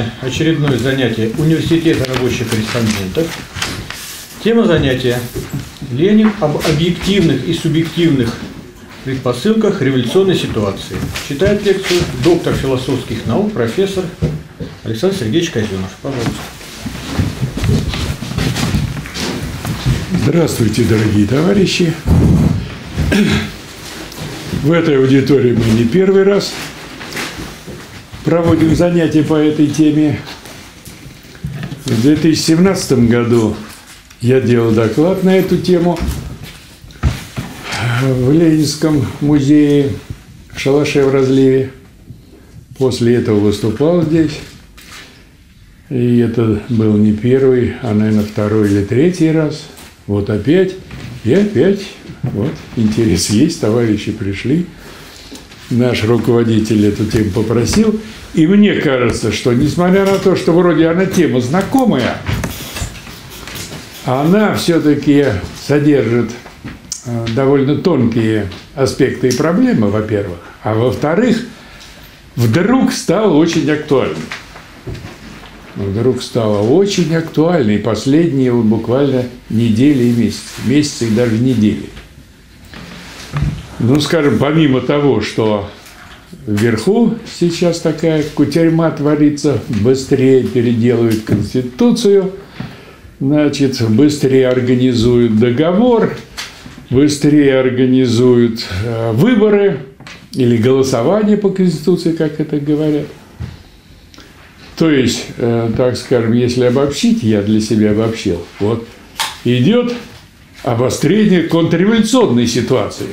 сегодня очередное занятие Университета рабочих корреспондентов. Тема занятия «Ленин об объективных и субъективных предпосылках революционной ситуации». Читает лекцию доктор философских наук, профессор Александр Сергеевич Казённов. Пожалуйста. Здравствуйте, дорогие товарищи. В этой аудитории мы не первый раз проводим занятия по этой теме. В 2017 году я делал доклад на эту тему в Ленинском музее в Шалаше в Разливе. После этого выступал здесь. И это был не первый, а, наверное, второй или третий раз. Вот опять. И опять. Вот. Интерес есть. Товарищи пришли. Наш руководитель эту тему попросил. И мне кажется, что несмотря на то, что вроде она тема знакомая, она все-таки содержит довольно тонкие аспекты и проблемы, во-первых. А во-вторых, вдруг стала очень актуальной. Вдруг стала очень актуальной последние вот буквально недели и месяцы. Месяцы и даже недели. Ну, скажем, помимо того, что вверху сейчас такая кутерьма творится, быстрее переделывают Конституцию, значит, быстрее организуют договор, быстрее организуют выборы или голосование по Конституции, как это говорят. То есть, так скажем, если обобщить, я для себя обобщил, вот идет обострение контрреволюционной ситуации.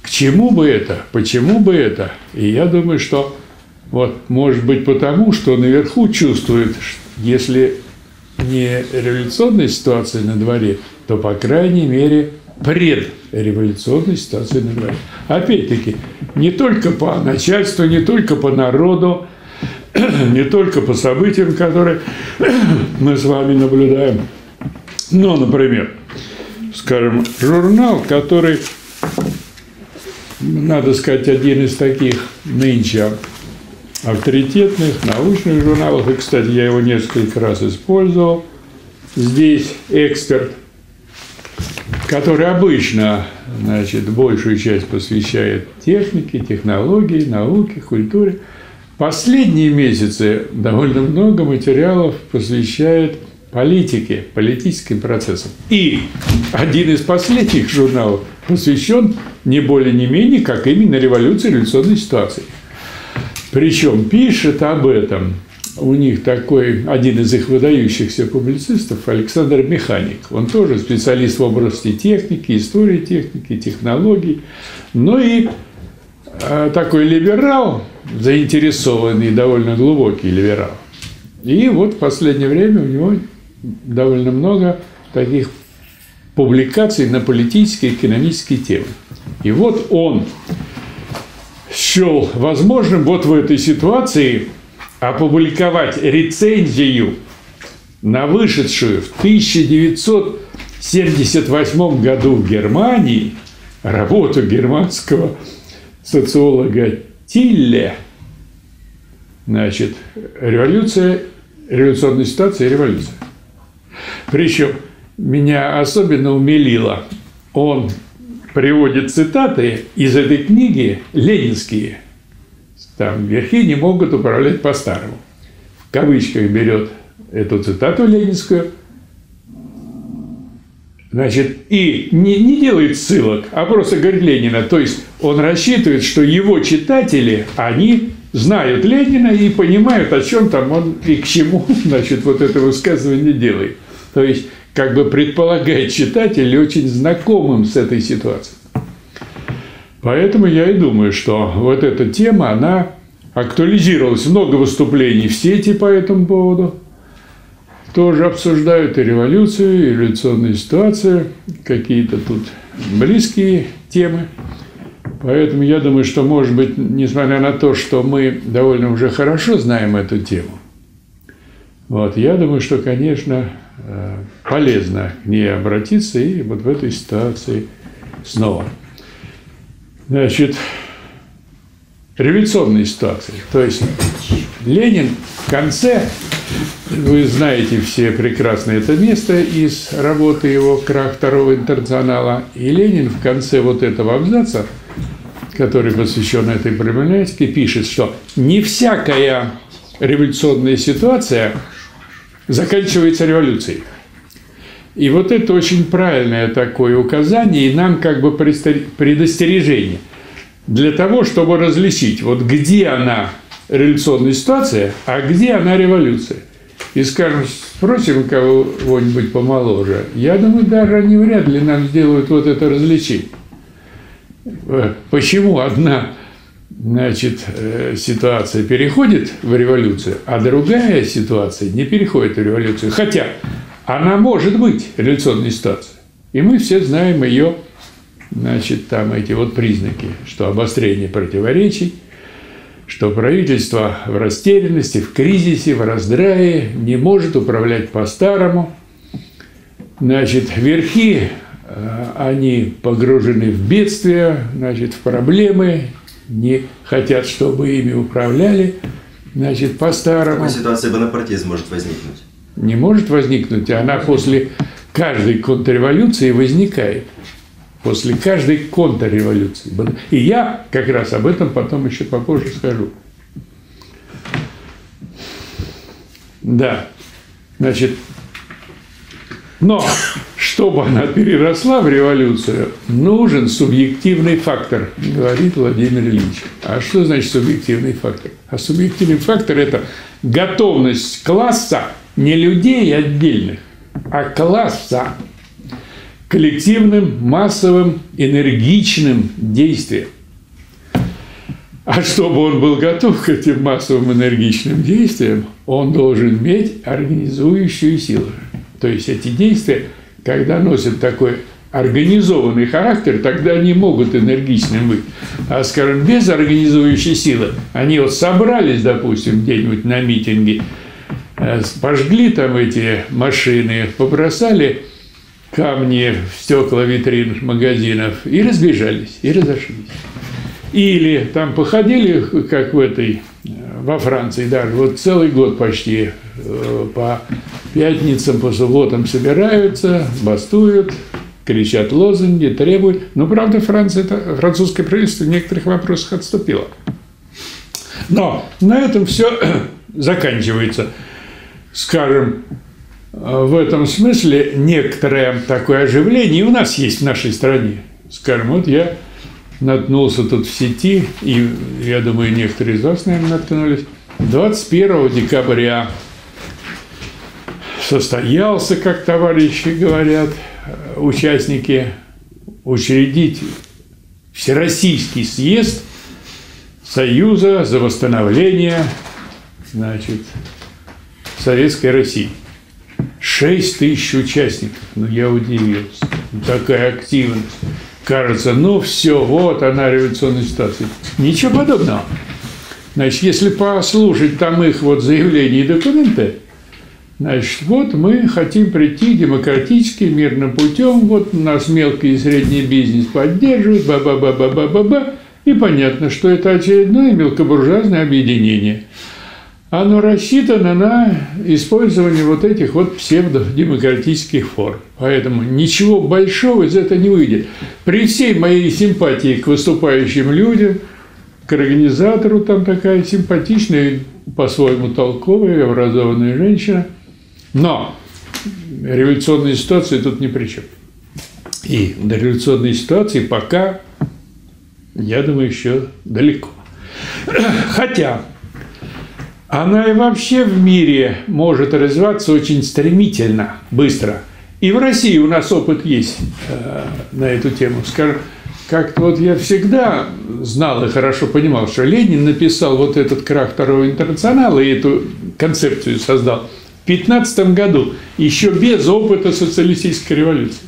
К чему бы это? Почему бы это? И я думаю, что вот, может быть, потому, что наверху чувствует, если не революционная ситуация на дворе, то, по крайней мере, предреволюционная ситуация на дворе. Опять-таки, не только по начальству, не только по народу, не только по событиям, которые мы с вами наблюдаем. Но, например, скажем, журнал, который... Надо сказать, один из таких нынче авторитетных научных журналов. И, кстати, я его несколько раз использовал. Здесь «Эксперт», который обычно, значит, большую часть посвящает технике, технологии, науке, культуре. Последние месяцы довольно много материалов посвящает политике, политическим процессам. И один из последних журналов посвящен не более не менее, как именно революции, революционной ситуации. Причем пишет об этом у них такой, один из их выдающихся публицистов, Александр Механик. Он тоже специалист в области техники, истории техники, технологий. Ну и такой либерал, заинтересованный, довольно глубокий либерал. И вот в последнее время у него довольно много таких публикаций на политические и экономические темы. И вот он счел возможным вот в этой ситуации опубликовать рецензию на вышедшую в 1978 году в Германии работу германского социолога Тилле, значит, «Революция, революционная ситуация и революция». Причем меня особенно умилило. Он приводит цитаты из этой книги ленинские. Там верхи не могут управлять по-старому. В кавычках берет эту цитату ленинскую. Значит, и не делает ссылок, а просто говорит Ленина. То есть он рассчитывает, что его читатели, они знают Ленина и понимают, о чем там он и к чему, значит, вот это высказывание делает. То есть как бы предполагает читатель очень знакомым с этой ситуацией. Поэтому я и думаю, что вот эта тема, она актуализировалась. Много выступлений в сети по этому поводу. Тоже обсуждают и революцию, и революционную ситуацию, какие-то тут близкие темы. Поэтому я думаю, что, может быть, несмотря на то, что мы довольно уже хорошо знаем эту тему, вот, я думаю, что, конечно, полезно к ней обратиться и вот в этой ситуации снова. Значит, революционной ситуации. То есть Ленин в конце, вы знаете все прекрасно это место из работы его «Крах второго интернационала», и Ленин в конце вот этого абзаца, который посвящен этой проблематике, пишет, что не всякая революционная ситуация заканчивается революцией. И вот это очень правильное такое указание, и нам как бы предостережение для того, чтобы различить, вот где она революционная ситуация, а где она революция. И скажем, спросим кого-нибудь помоложе, я думаю, даже они вряд ли нам сделают вот это различие. Почему одна, значит, ситуация переходит в революцию, а другая ситуация не переходит в революцию, хотя она может быть революционной ситуацией. И мы все знаем ее, значит, там эти вот признаки, что обострение противоречий, что правительство в растерянности, в кризисе, в раздрае, не может управлять по-старому. Значит, верхи, они погружены в бедствия, значит, в проблемы, не хотят, чтобы ими управляли, значит, по-старому. В какой ситуации бонапартизм может возникнуть? Не может возникнуть, она после каждой контрреволюции возникает. После каждой контрреволюции. И я как раз об этом потом еще попозже скажу. Да. Значит, но чтобы она переросла в революцию, нужен субъективный фактор, говорит Владимир Ильич. А что значит субъективный фактор? А субъективный фактор – это готовность класса, не людей отдельных, а класса, коллективным, массовым, энергичным действием. А чтобы он был готов к этим массовым, энергичным действиям, он должен иметь организующую силу. То есть эти действия, когда носят такой организованный характер, тогда они могут энергичным быть. А, скажем, без организующей силы, они вот собрались, допустим, где-нибудь на митинге, пожгли там эти машины, побросали камни в стекла витрин магазинов и разбежались, и разошлись. Или там походили, как в этой, во Франции даже, вот целый год почти по пятницам, по субботам собираются, бастуют, кричат лозунги, требуют. Но, правда, Франция, французское правительство в некоторых вопросах отступило. Но на этом все заканчивается. Скажем, в этом смысле некоторое такое оживление у нас есть в нашей стране. Скажем, вот я наткнулся тут в сети, и, я думаю, некоторые из вас, наверное, наткнулись. 21 декабря состоялся, как товарищи говорят, участники, учредить Всероссийский съезд Союза за восстановление, значит, Советской России. 6000 участников. Ну, я удивился. Такая активность. Кажется, ну все, вот она революционная ситуация. Ничего подобного. Значит, если послушать там их вот заявления и документы, значит, вот мы хотим прийти демократически, мирным путем, вот нас мелкий и средний бизнес поддерживают, ба-ба-ба-ба-ба-ба-ба. И понятно, что это очередное мелкобуржуазное объединение. Оно рассчитано на использование вот этих вот псевдодемократических форм. Поэтому ничего большого из этого не выйдет. При всей моей симпатии к выступающим людям, к организатору, там такая симпатичная, по-своему толковая, образованная женщина. Но революционные ситуации тут ни при чем. И до революционной ситуации пока, я думаю, еще далеко. Хотя она и вообще в мире может развиваться очень стремительно, быстро. И в России у нас опыт есть на эту тему. Скажем, как-то вот я всегда знал и хорошо понимал, что Ленин написал вот этот «Крах второго интернационала» и эту концепцию создал в 1915 году, еще без опыта социалистической революции.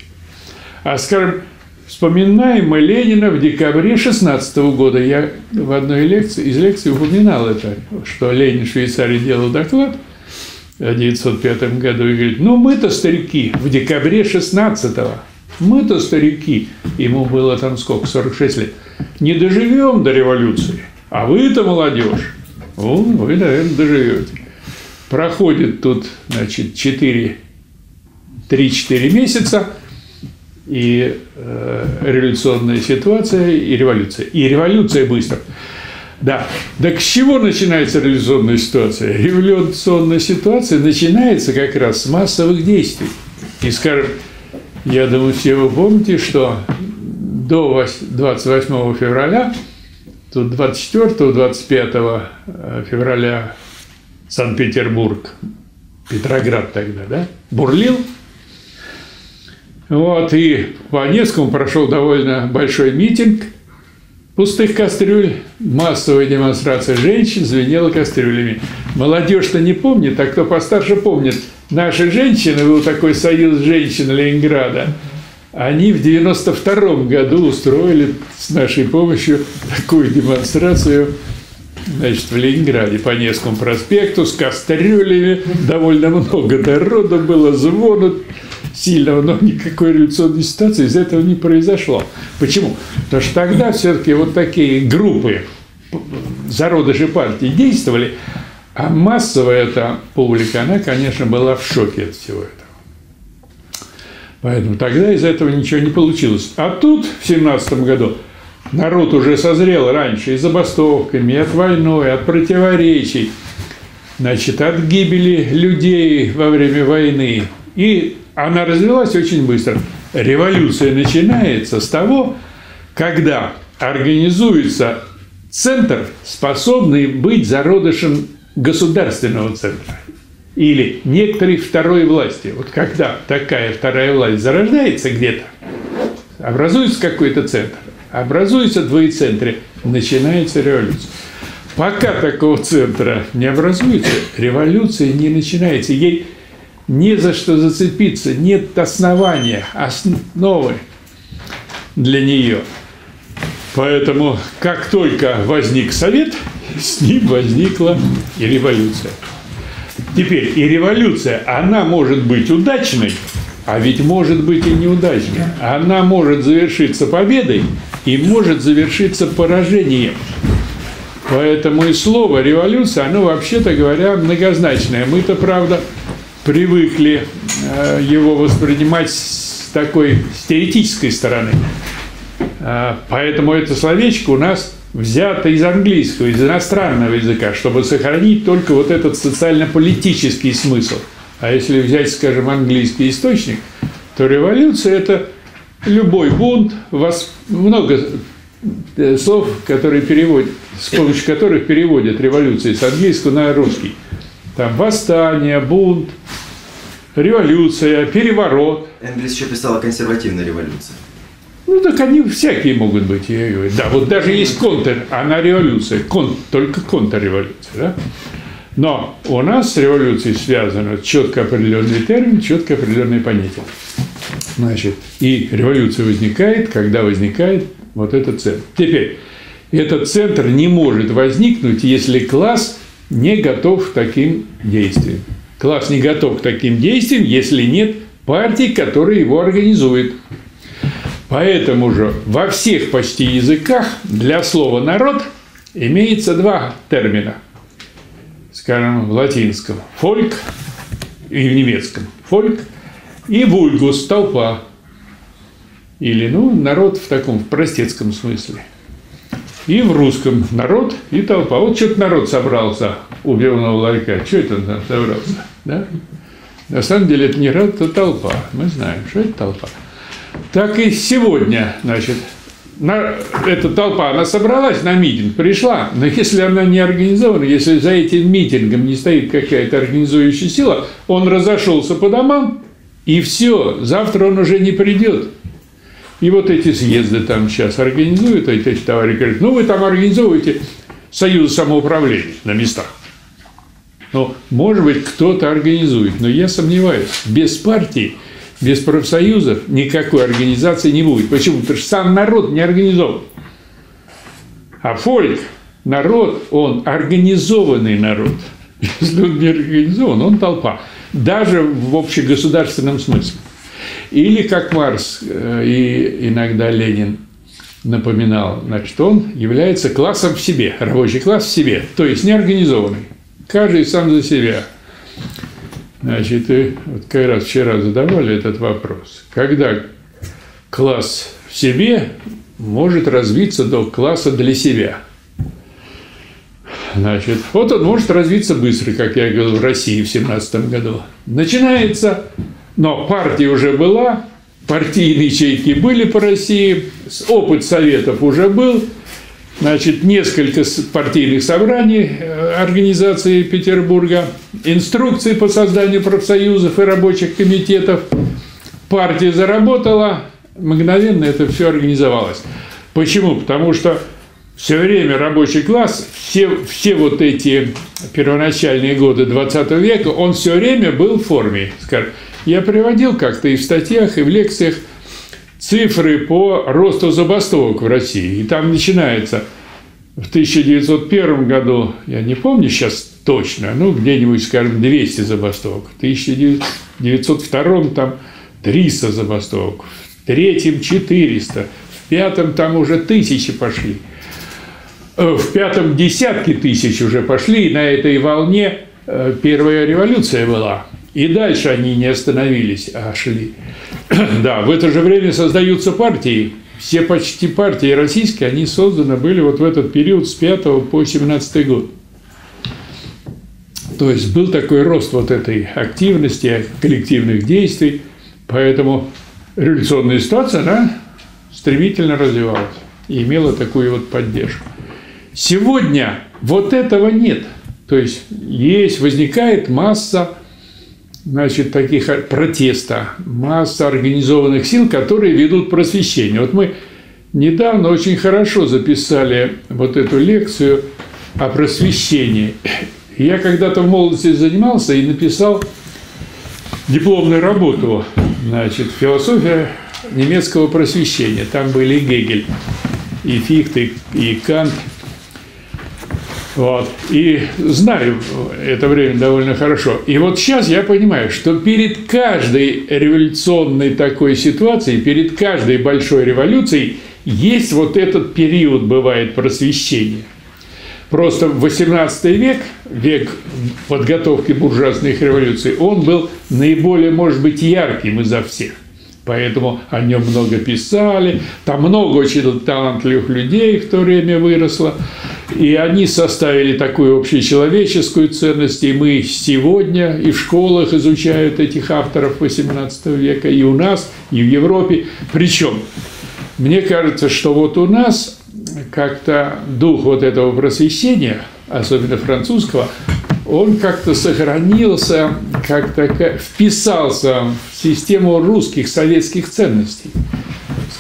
А, скажем, вспоминаем мы Ленина в декабре 2016 года. Я в одной из лекций упоминал это, что Ленин в Швейцарии делал доклад в 1905 году и говорит, ну мы-то старики в декабре 16-го, мы-то старики, ему было там сколько, 46 лет, не доживем до революции. А вы-то, молодежь, вон, вы, наверное, доживете. Проходит тут, значит, 3-4 месяца, и революционная ситуация, и революция. И революция быстро. Да. Так с чего начинается революционная ситуация? Революционная ситуация начинается как раз с массовых действий. И, скажем, я думаю, все вы помните, что до 28 февраля, тут 24-25 февраля Санкт-Петербург, Петроград тогда, да, бурлил. Вот, и по Невскому прошел довольно большой митинг пустых кастрюль, массовая демонстрация женщин звенела кастрюлями. Молодежь-то не помнит, а кто постарше помнит. Наши женщины, был такой союз женщин Ленинграда, они в 92-м году устроили с нашей помощью такую демонстрацию, значит, в Ленинграде по Невскому проспекту с кастрюлями. Довольно много народу было, звона сильного, но никакой революционной ситуации из этого не произошло. Почему? Потому что тогда все-таки вот такие группы, зародыши партии действовали, а массовая эта публика, она, конечно, была в шоке от всего этого. Поэтому тогда из этого ничего не получилось. А тут, в 1917 году, народ уже созрел раньше и забастовками, и от войны, и от противоречий, значит, от гибели людей во время войны. И она развилась очень быстро. Революция начинается с того, когда организуется центр, способный быть зародышем государственного центра. Или некоторой второй власти. Вот когда такая вторая власть зарождается где-то, образуется какой-то центр, образуются двоецентры, начинается революция. Пока такого центра не образуется, революция не начинается. Ей не за что зацепиться, нет основания, основы для нее. Поэтому, как только возник Совет, с ним возникла и революция. Теперь, и революция, она может быть удачной, а ведь может быть и неудачной. Она может завершиться победой и может завершиться поражением. Поэтому и слово «революция», оно, вообще-то говоря, многозначное. Мы-то, правда, привыкли его воспринимать с такой, с теоретической стороны. Поэтому это словечко у нас взято из английского, из иностранного языка, чтобы сохранить только вот этот социально-политический смысл. А если взять, скажем, английский источник, то революция – это любой бунт, много слов, которые переводят, с помощью которых переводят революции с английского на русский. Там восстание, бунт, революция, переворот. Энгельс еще писал о консервативной революции. Ну, так они всякие могут быть. Да, вот даже есть контр, она революция, только контрреволюция. Да? Но у нас с революцией связано четко определенный термин, четко определенные понятия. Значит, и революция возникает, когда возникает вот этот центр. Теперь, этот центр не может возникнуть, если класс не готов к таким действиям. Класс не готов к таким действиям, если нет партии, которая его организует. Поэтому же во всех почти языках для слова «народ» имеется два термина. Скажем, в латинском «фольк» и в немецком «фольк» и «вульгус» – «толпа». Или, ну, народ в таком, в простецком смысле. И в русском «народ» и «толпа». Вот что-то народ собрался у белого ларька. Что это он там собрался? Да? На самом деле это не народ, это толпа. Мы знаем, что это толпа. Так и сегодня, значит, эта толпа, она собралась на митинг, пришла, но если она не организована, если за этим митингом не стоит какая-то организующая сила, он разошелся по домам, и все, завтра он уже не придет. И вот эти съезды там сейчас организуют, а эти товарищи говорят, ну вы там организовываете союз самоуправления на местах. Ну, может быть, кто-то организует, но я сомневаюсь, без партии, без профсоюзов никакой организации не будет. Почему? Потому что сам народ не организован. А фольк, народ, он организованный народ. Если он не организован, он толпа. Даже в общегосударственном смысле. Или как Маркс и иногда Ленин напоминал, значит, он является классом в себе, рабочий класс в себе, то есть неорганизованный, каждый сам за себя. Значит, и вот как раз вчера задавали этот вопрос. Когда класс в себе может развиться до класса для себя? Значит, вот он может развиться быстро, как я говорил, в России в 1917 году. Начинается, но партия уже была, партийные ячейки были по России, опыт советов уже был. Значит, несколько партийных собраний организации Петербурга, инструкции по созданию профсоюзов и рабочих комитетов. Партия заработала, мгновенно это все организовалось. Почему? Потому что все время рабочий класс, все вот эти первоначальные годы 20 века, он все время был в форме. Я приводил как-то и в статьях, и в лекциях цифры по росту забастовок в России. И там начинается в 1901 году, я не помню сейчас точно, ну, где-нибудь, скажем, 200 забастовок. В 1902 там 300 забастовок, в 1903 400, в 1905 там уже тысячи пошли. В 1905 десятки тысяч уже пошли, и на этой волне первая революция была. И дальше они не остановились, а шли. Да, в это же время создаются партии. Все почти партии российские, они созданы были вот в этот период с 5 по 17 год. То есть был такой рост вот этой активности, коллективных действий. Поэтому революционная ситуация, она стремительно развивалась и имела такую вот поддержку. Сегодня вот этого нет. То есть возникает масса, значит, таких протеста, масса организованных сил, которые ведут просвещение. Вот мы недавно очень хорошо записали вот эту лекцию о просвещении. Я когда-то в молодости занимался и написал дипломную работу, значит, «Философия немецкого просвещения». Там были и Гегель, и Фихт, и Кант. Вот. И знаю это время довольно хорошо. И вот сейчас я понимаю, что перед каждой революционной такой ситуацией, перед каждой большой революцией есть вот этот период, бывает, просвещения. Просто 18 век, век подготовки буржуазных революций, он был наиболее, может быть, ярким изо всех. Поэтому о нем много писали, там много очень талантливых людей в то время выросло, и они составили такую общечеловеческую ценность, и мы сегодня и в школах изучают этих авторов XVIII века, и у нас, и в Европе. Причем, мне кажется, что вот у нас как-то дух вот этого просвещения, особенно французского, он как-то сохранился, как-то вписался в систему русских советских ценностей.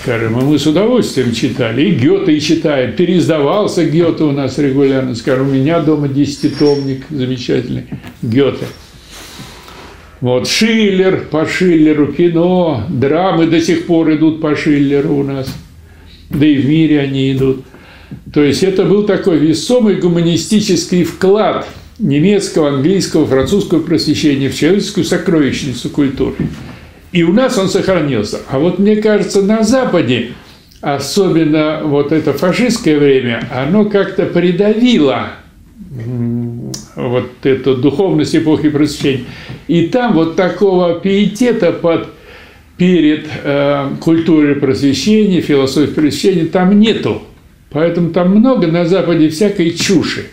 Скажем, мы с удовольствием читали, и Гёте читаем, переиздавался Гёте у нас регулярно. Скажем, у меня дома 10-томник замечательный Гёте. Вот Шиллер, по Шиллеру кино, драмы до сих пор идут по Шиллеру у нас, да и в мире они идут. То есть это был такой весомый гуманистический вклад немецкого, английского, французского просвещения в человеческую сокровищницу культуры. И у нас он сохранился. А вот мне кажется, на Западе, особенно вот это фашистское время, оно как-то придавило вот эту духовность эпохи просвещения. И там вот такого пиетета перед культурой просвещения, философией просвещения там нету. Поэтому там много на Западе всякой чуши.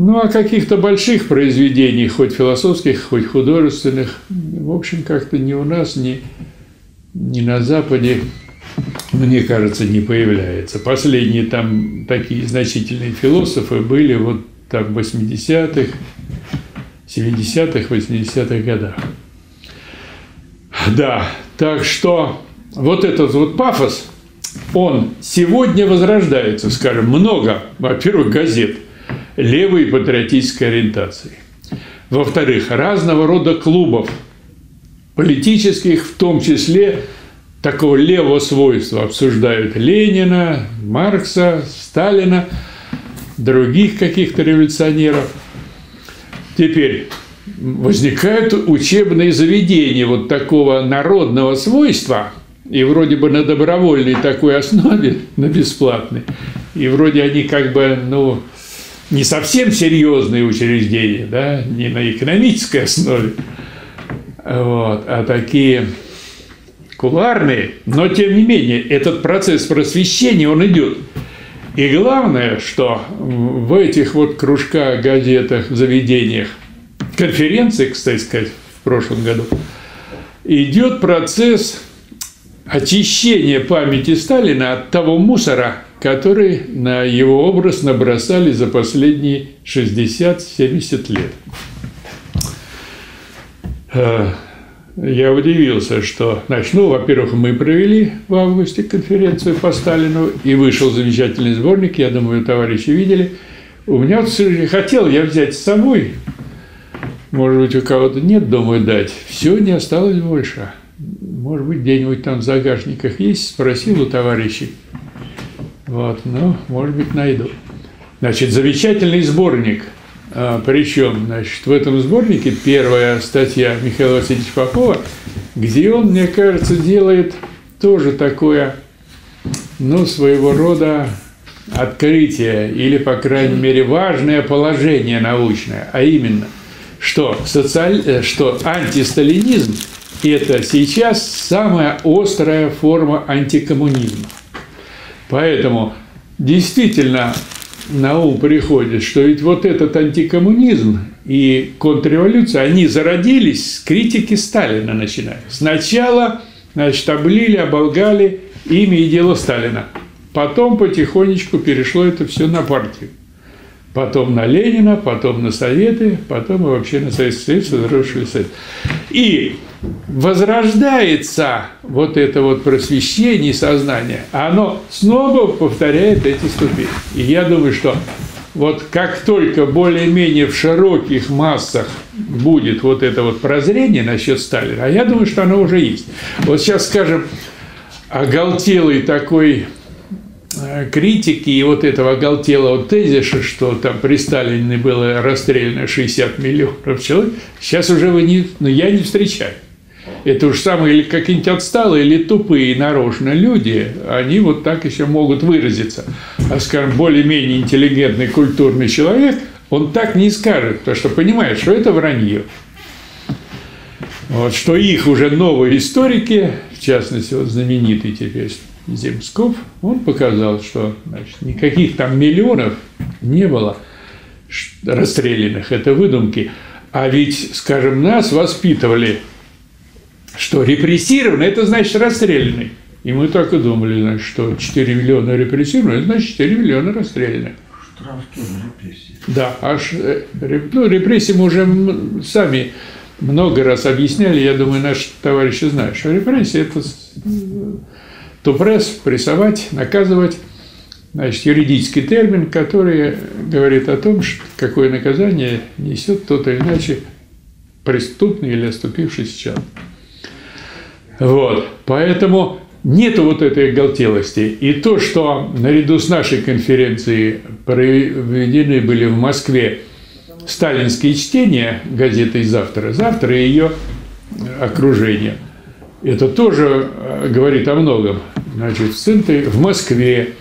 Ну, о каких-то больших произведениях, хоть философских, хоть художественных, в общем, как-то ни у нас, ни на Западе, мне кажется, не появляется. Последние там такие значительные философы были вот там в 80-х, 70-х, 80-х годах. Да, так что вот этот вот пафос, он сегодня возрождается, скажем, много, во-первых, газет левой патриотической ориентации. Во-вторых, разного рода клубов, политических, в том числе такого левого свойства, обсуждают Ленина, Маркса, Сталина, других каких-то революционеров. Теперь возникают учебные заведения вот такого народного свойства, и вроде бы на добровольной такой основе, на бесплатной, и вроде они как бы, ну, не совсем серьезные учреждения, да, не на экономической основе, вот, а такие кулуарные, но тем не менее этот процесс просвещения, он идет. И главное, что в этих вот кружках, газетах, заведениях, конференциях, кстати сказать, в прошлом году, идет процесс очищения памяти Сталина от того мусора, который на его образ набросали за последние 60-70 лет. Я удивился, что начну. Во-первых, мы провели в августе конференцию по Сталину, и вышел замечательный сборник, я думаю, товарищи видели. У меня вот хотел я взять с собой, может быть, у кого-то нет, думаю, дать. Все, не осталось больше. Может быть, где-нибудь там в загашниках есть, спросил у товарищей. Вот, ну, может быть, найду. Значит, замечательный сборник. Причем, значит, в этом сборнике первая статья Михаила Васильевича Попова, где он, мне кажется, делает тоже такое, ну, своего рода открытие или, по крайней мере, важное положение научное, а именно, что, что антисталинизм – это сейчас самая острая форма антикоммунизма. Поэтому действительно на ум приходит, что ведь вот этот антикоммунизм и контрреволюция, они зародились с критики Сталина, начиная. Сначала, значит, облили, оболгали имя и дело Сталина. Потом потихонечку перешло это все на партию. Потом на Ленина, потом на Советы, потом и вообще на Советский Союз, возросший Совет. И возрождается вот это вот просвещение сознания, оно снова повторяет эти ступени. И я думаю, что вот как только более-менее в широких массах будет вот это вот прозрение насчет Сталина, а я думаю, что оно уже есть. Вот сейчас, скажем, оголтелый такой критики и вот этого оголтелого тезиса, что там при Сталине было расстреляно 60 миллионов человек, сейчас уже вы не, ну, я не встречаю. Это уж самые или какие-нибудь отсталые, или тупые нарочно люди, они вот так еще могут выразиться. А, скажем, более-менее интеллигентный, культурный человек, он так не скажет, потому что понимает, что это вранье. Вот, что их уже новые историки, в частности, вот знаменитый теперь Земсков, он показал, что, значит, никаких там миллионов не было расстрелянных, это выдумки. А ведь, скажем, нас воспитывали, что репрессированный – это значит расстрелянный. И мы так и думали, значит, что 4 миллиона репрессированных – значит 4 миллиона расстрелянных. Штраф тоже репрессии. Да, аж, ну, репрессии мы уже сами много раз объясняли, я думаю, наши товарищи знают, что репрессии – это тупресс, прессовать, наказывать, значит, юридический термин, который говорит о том, какое наказание несет тот или иначе преступный или оступившийся человек. Вот, поэтому нету вот этой оголтелости. И то, что наряду с нашей конференцией проведены были в Москве сталинские чтения газеты «Завтра», «Завтра» и ее окружение, это тоже говорит о многом. Значит, в центре, в Москве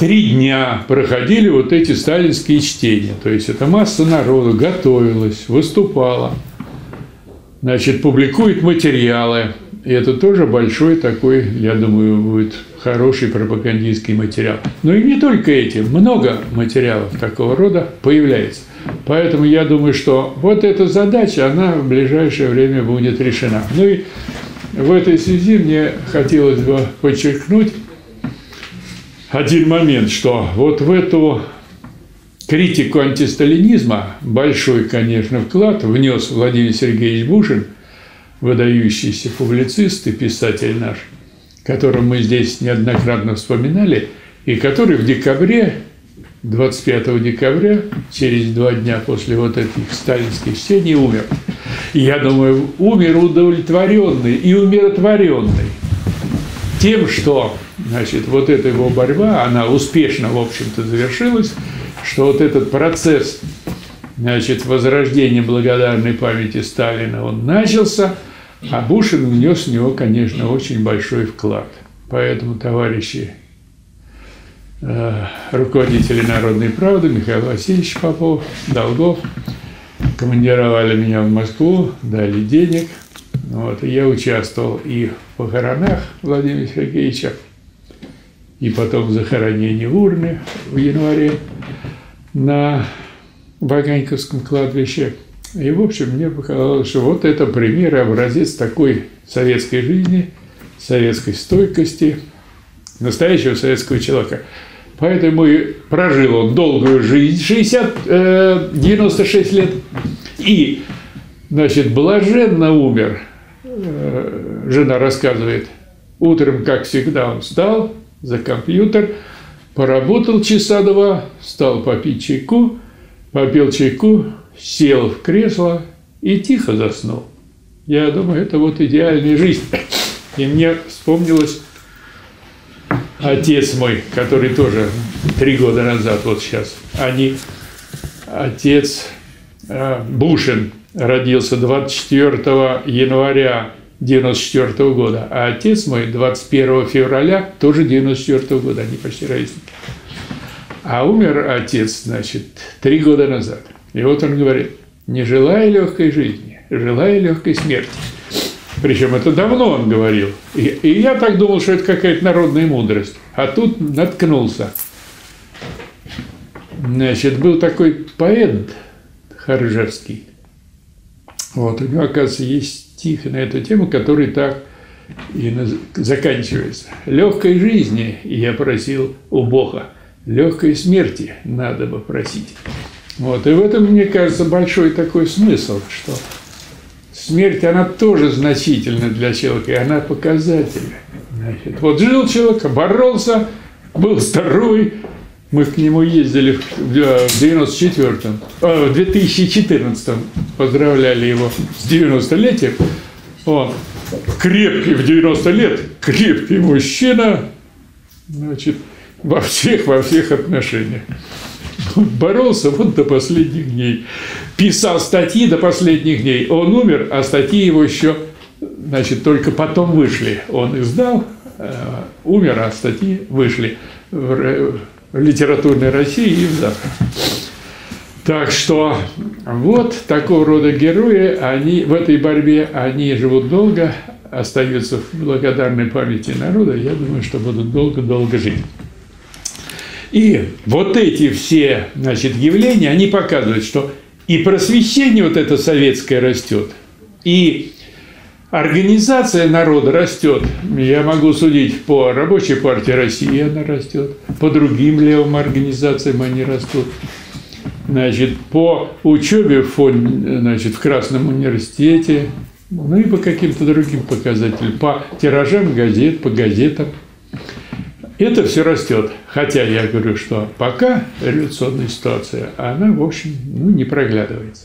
3 дня проходили вот эти сталинские чтения. То есть, это масса народу готовилась, выступала, значит, публикует материалы. И это тоже большой такой, я думаю, будет хороший пропагандистский материал. Но и не только эти. Много материалов такого рода появляется. Поэтому я думаю, что вот эта задача, она в ближайшее время будет решена. Ну и в этой связи мне хотелось бы подчеркнуть один момент, что вот в эту критику антисталинизма большой, конечно, вклад внес Владимир Сергеевич Бушин, выдающийся публицист и писатель наш, которого мы здесь неоднократно вспоминали, и который в декабре, 25 декабря, через 2 дня после вот этих сталинских чтений, умер. Я думаю, умер удовлетворенный и умиротворенный тем, что, значит, вот эта его борьба, она успешно, в общем-то, завершилась, что вот этот процесс, значит, возрождение благодарной памяти Сталина, он начался, А Бушин внес в него, конечно, очень большой вклад. Поэтому, товарищи руководители «Народной правды», Михаил Васильевич Попов, Долгов, командировали меня в Москву, дали денег. Вот. И я участвовал и в похоронах Владимира Сергеевича, и потом в захоронении урны в январе на Ваганьковском кладбище. И, в общем, мне показалось, что вот это пример, образец такой советской жизни, советской стойкости, настоящего советского человека. Поэтому и прожил он долгую жизнь, 96 лет, и, значит, блаженно умер, жена рассказывает. Утром, как всегда, он встал за компьютер, поработал часа два, встал попить чайку, попил чайку, сел в кресло и тихо заснул. Я думаю, это вот идеальная жизнь. И мне вспомнилось, отец мой, который тоже 3 года назад, вот сейчас, отец Бушин родился 24 января 1994 года, а отец мой 21 февраля тоже 1994 года, они почти ровесники. А умер отец, значит, 3 года назад. И вот он говорит: не желая легкой жизни, желая легкой смерти. Причем это давно он говорил. И я так думал, что это какая-то народная мудрость. А тут наткнулся. Значит, был такой поэт Харжевский. Вот, у него, оказывается, есть стих на эту тему, который так и заканчивается. «Легкой жизни я просил у Бога, легкой смерти надо бы просить». Вот, и в этом, мне кажется, большой такой смысл, что смерть, она тоже значительна для человека, и она показательна. Значит, вот жил человек, боролся, был здоровый. Мы к нему ездили в 2014-м, поздравляли его с 90-летием. Он крепкий в 90 лет, крепкий мужчина, значит, во всех отношениях. Боролся вот до последних дней. Писал статьи до последних дней. Он умер, а статьи его еще, значит, только потом вышли. Он издал, умер, а статьи вышли в литературной России и в Западе. Так что вот такого рода герои, они в этой борьбе, они живут долго, остаются в благодарной памяти народа. Я думаю, что будут долго-долго жить. И вот эти все, значит, явления, они показывают, что и просвещение вот это советское растет, и организация народа растет. Я могу судить по Рабочей партии России, она растет, по другим левым организациям они растут. Значит, по учебе в Красном университете, ну и по каким-то другим показателям, по тиражам газет, по газетам. Это все растет. Хотя я говорю, что пока революционная ситуация, она, в общем, не проглядывается.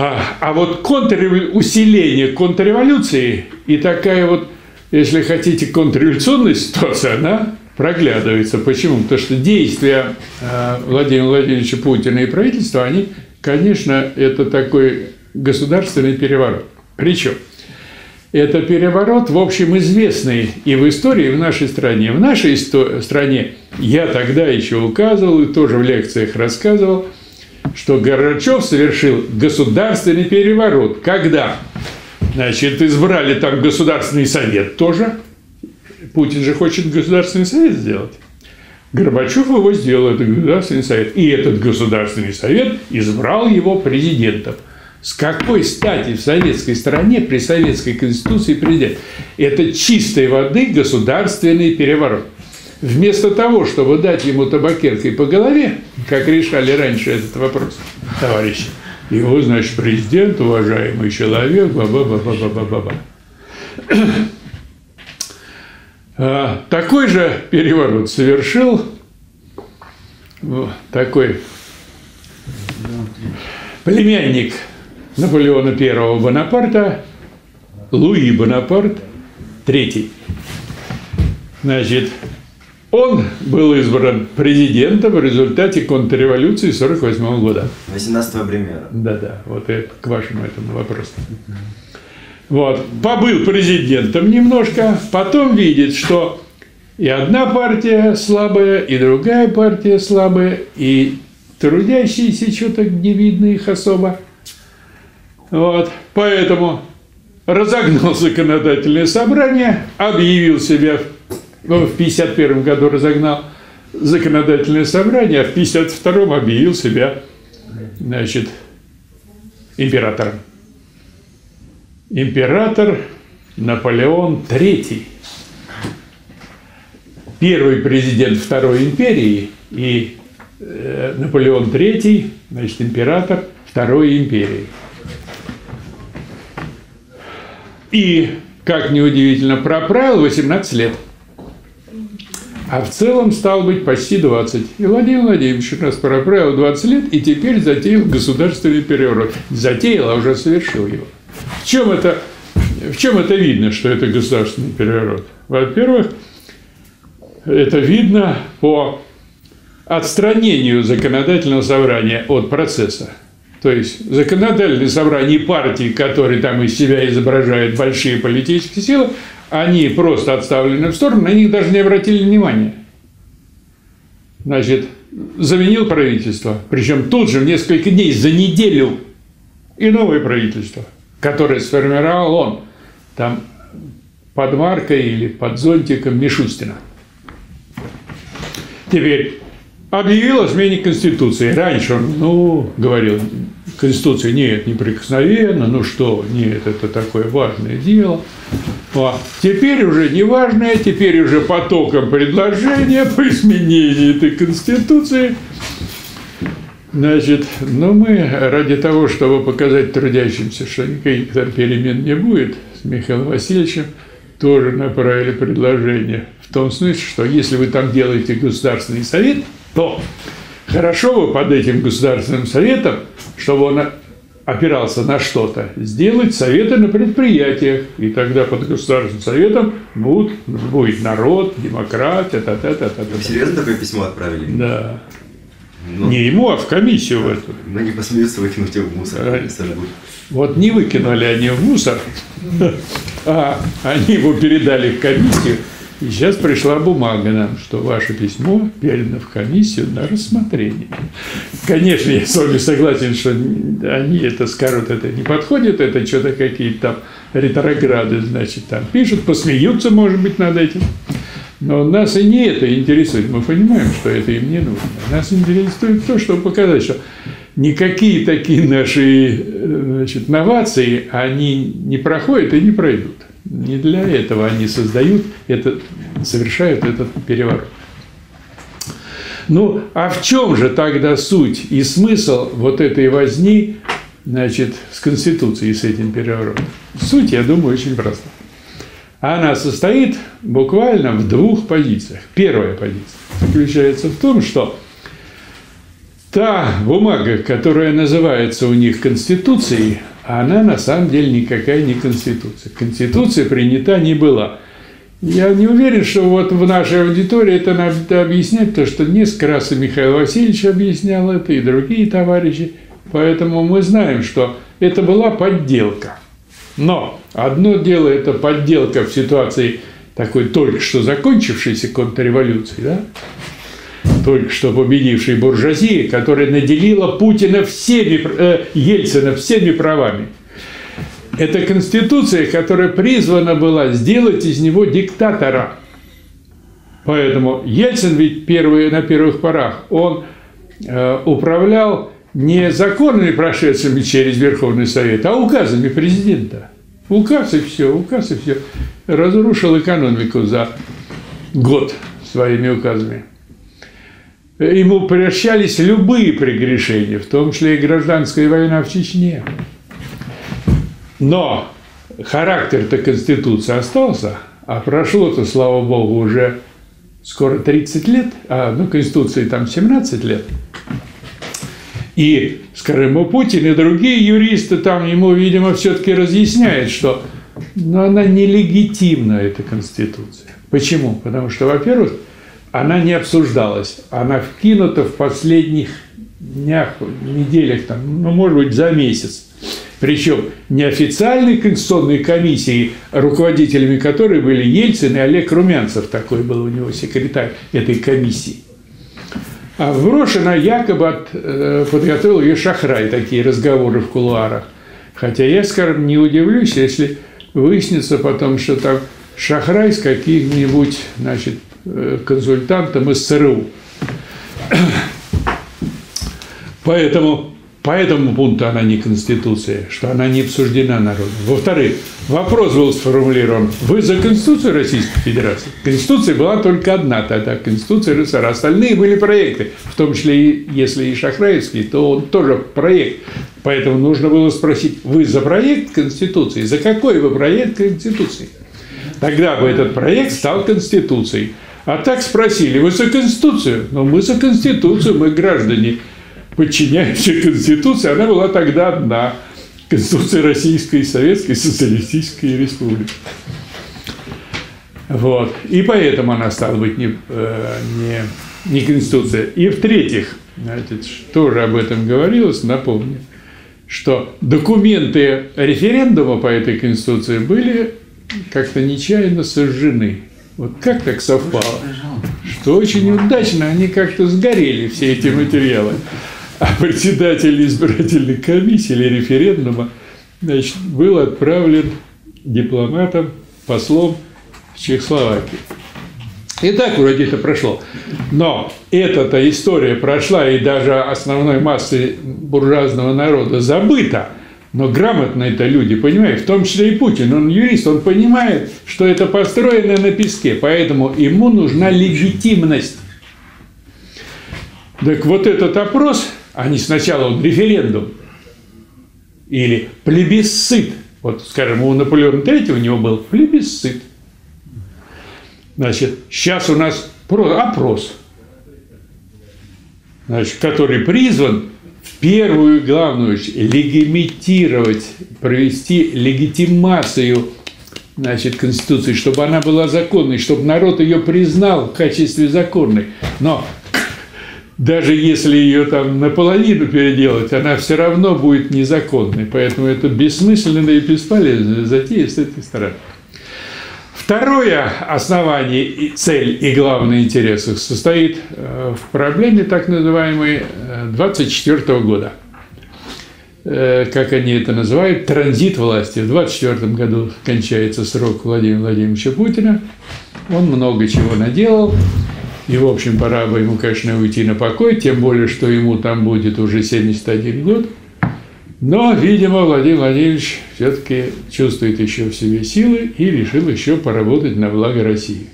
А вот усиление контрреволюции и такая вот, если хотите, контрреволюционная ситуация, она проглядывается. Почему? Потому что действия Владимира Владимировича Путина и правительства, они, конечно, это такой государственный переворот. Причем это переворот, в общем, известный и в истории, и в нашей стране. В нашей стране я тогда еще указывал и тоже в лекциях рассказывал, что Горбачев совершил государственный переворот, когда, значит, избрали там Государственный совет тоже. Путин же хочет Государственный совет сделать. Горбачев его сделал, это Государственный совет. И этот Государственный совет избрал его президентом. С какой стати в советской стране при советской конституции президент? Это чистой воды государственный переворот. Вместо того, чтобы дать ему табакеркой по голове, как решали раньше этот вопрос, товарищи, его, значит, президент, уважаемый человек, Такой же переворот совершил такой племянник Наполеона I Бонапарта, Луи Бонапарт III. Значит, Он был избран президентом в результате контрреволюции 1948 года. 18-го примера. Да-да, вот это к вашему этому вопросу. Вот. Побыл президентом немножко, потом видит, что и одна партия слабая, и другая партия слабая, и трудящиеся что-то не видно их особо. Вот. Поэтому разогнал законодательное собрание, объявил себя, ну, в 1951 году разогнал законодательное собрание, а в 1952 объявил себя, значит, императором. Император Наполеон III, первый президент Второй империи, и Наполеон III, значит, император Второй империи. И, как неудивительно, проправил 18 лет, а в целом стал быть почти 20. И Владимир Владимирович у нас проправил 20 лет и теперь затеял государственный переворот. Затеял, а уже совершил его. В чем это видно, что это государственный переворот? Во-первых, это видно по отстранению законодательного собрания от процесса. То есть законодательное собрание партий, которые там из себя изображают большие политические силы, они просто отставлены в сторону, на них даже не обратили внимания. Значит, заменил правительство, причем тут же в несколько дней, за неделю, и новое правительство, которое сформировал он там под маркой или под зонтиком Мишустина. Теперь объявил о смене Конституции. Раньше он, ну, говорил, Конституция нет, неприкосновенно, ну что, нет, это такое важное дело. А теперь уже не важное, теперь уже потоком предложения по изменению этой Конституции. Значит, но мы ради того, чтобы показать трудящимся, что никаких там перемен не будет, с Михаилом Васильевичем тоже направили предложение. В том смысле, что если вы там делаете государственный совет, то хорошо бы под этим государственным советом, чтобы он опирался на что-то, сделать советы на предприятиях. И тогда под государственным советом будет народ, демократия, та-та-та-та-та. Серьезно такое письмо отправили? Да. Но... Не ему, а в комиссию в эту. Но не посмеются выкинуть его в мусор. Вот не выкинули они в мусор, а они его передали в комиссию. И сейчас пришла бумага нам, что ваше письмо передано в комиссию на рассмотрение. Конечно, я с вами согласен, что они это скажут, это не подходит, это что-то какие-то там ретрограды, значит, там пишут, посмеются, может быть, над этим. Но нас и не это интересует. Мы понимаем, что это им не нужно. Нас интересует то, чтобы показать, что никакие такие наши, значит, новации, они не проходят и не пройдут. Не для этого они совершают этот переворот. Ну, а в чем же тогда суть и смысл вот этой возни, значит, с Конституцией, с этим переворотом? Суть, я думаю, очень проста. Она состоит буквально в двух позициях. Первая позиция заключается в том, что та бумага, которая называется у них Конституцией, она на самом деле никакая не Конституция. Конституция принята не была. Я не уверен, что вот в нашей аудитории это надо объяснять, потому что несколько раз и Михаил Васильевич объяснял это, и другие товарищи. Поэтому мы знаем, что это была подделка. Но одно дело – это подделка в ситуации такой только что закончившейся контрреволюции, да? Только что победившей буржуазии, которая наделила Путина всеми, Ельцина всеми правами. Это конституция, которая призвана была сделать из него диктатора. Поэтому Ельцин ведь на первых порах, он управлял не законами, прошедшими через Верховный Совет, а указами президента. Указ и все. Разрушил экономику за год своими указами. Ему прощались любые прегрешения, в том числе и гражданская война в Чечне. Но характер-то Конституции остался, а прошло-то, слава Богу, уже скоро 30 лет, а ну, Конституции там 17 лет. И, скажем, и Путин, и другие юристы там ему, видимо, все-таки разъясняют, что она нелегитимна, эта Конституция. Почему? Потому что, во-первых, она не обсуждалась. Она вкинута в последних днях, неделях, там, ну, может быть, за месяц. Причем неофициальной конституционной комиссии, руководителями которой были Ельцин и Олег Румянцев, такой был у него секретарь этой комиссии. А вброшена якобы подготовил ее Шахрай, такие разговоры в кулуарах. Хотя я, скажем, не удивлюсь, если выяснится потом, что там Шахрай с каким-нибудь, значит, консультантом из ЦРУ. По этому пункту она не Конституция, что она не обсуждена народом. Во-вторых, вопрос был сформулирован: вы за Конституцию Российской Федерации? Конституция была только одна тогда, Конституция РСФСР. Остальные были проекты, в том числе, если и шахраевский, то он тоже проект. Поэтому нужно было спросить: вы за проект Конституции? За какой вы проект Конституции? Тогда бы этот проект стал Конституцией. А так спросили: вы за Конституцию? Ну, мы за Конституцию, мы граждане, подчиняющая Конституции, она была тогда одна. Конституция Российской Советской Социалистической Республики. Вот. И поэтому она стала быть не Конституция. И в-третьих, тоже об этом говорилось, напомню, что документы референдума по этой Конституции были как-то нечаянно сожжены. Вот как так совпало? Что очень удачно они как-то сгорели, все эти материалы. А председатель избирательной комиссии или референдума, значит, был отправлен дипломатом, послом в Чехословакию. И так вроде это прошло. Но эта-то история прошла и даже основной массы буржуазного народа забыта. Но грамотные-то люди понимают, в том числе и Путин, он юрист, он понимает, что это построено на песке, поэтому ему нужна легитимность. Так вот этот опрос, а не сначала он референдум или плебисцит. Вот, скажем, у Наполеона III у него был плебисцит. Значит, сейчас у нас опрос, значит, который призван первую главную легимитировать, провести легитимацию, значит, Конституции, чтобы она была законной, чтобы народ ее признал в качестве законной. Но даже если ее там наполовину переделать, она все равно будет незаконной. Поэтому это бессмысленная и бесполезная затея с этой стороны. Второе основание, и цель и главный интерес их состоит в проблеме так называемой 24 года. Как они это называют? Транзит власти. В 24 году кончается срок Владимира Владимировича Путина. Он много чего наделал. И, в общем, пора бы ему, конечно, уйти на покой, тем более, что ему там будет уже 71 год. Но, видимо, Владимир Владимирович все-таки чувствует еще в себе силы и решил еще поработать на благо России.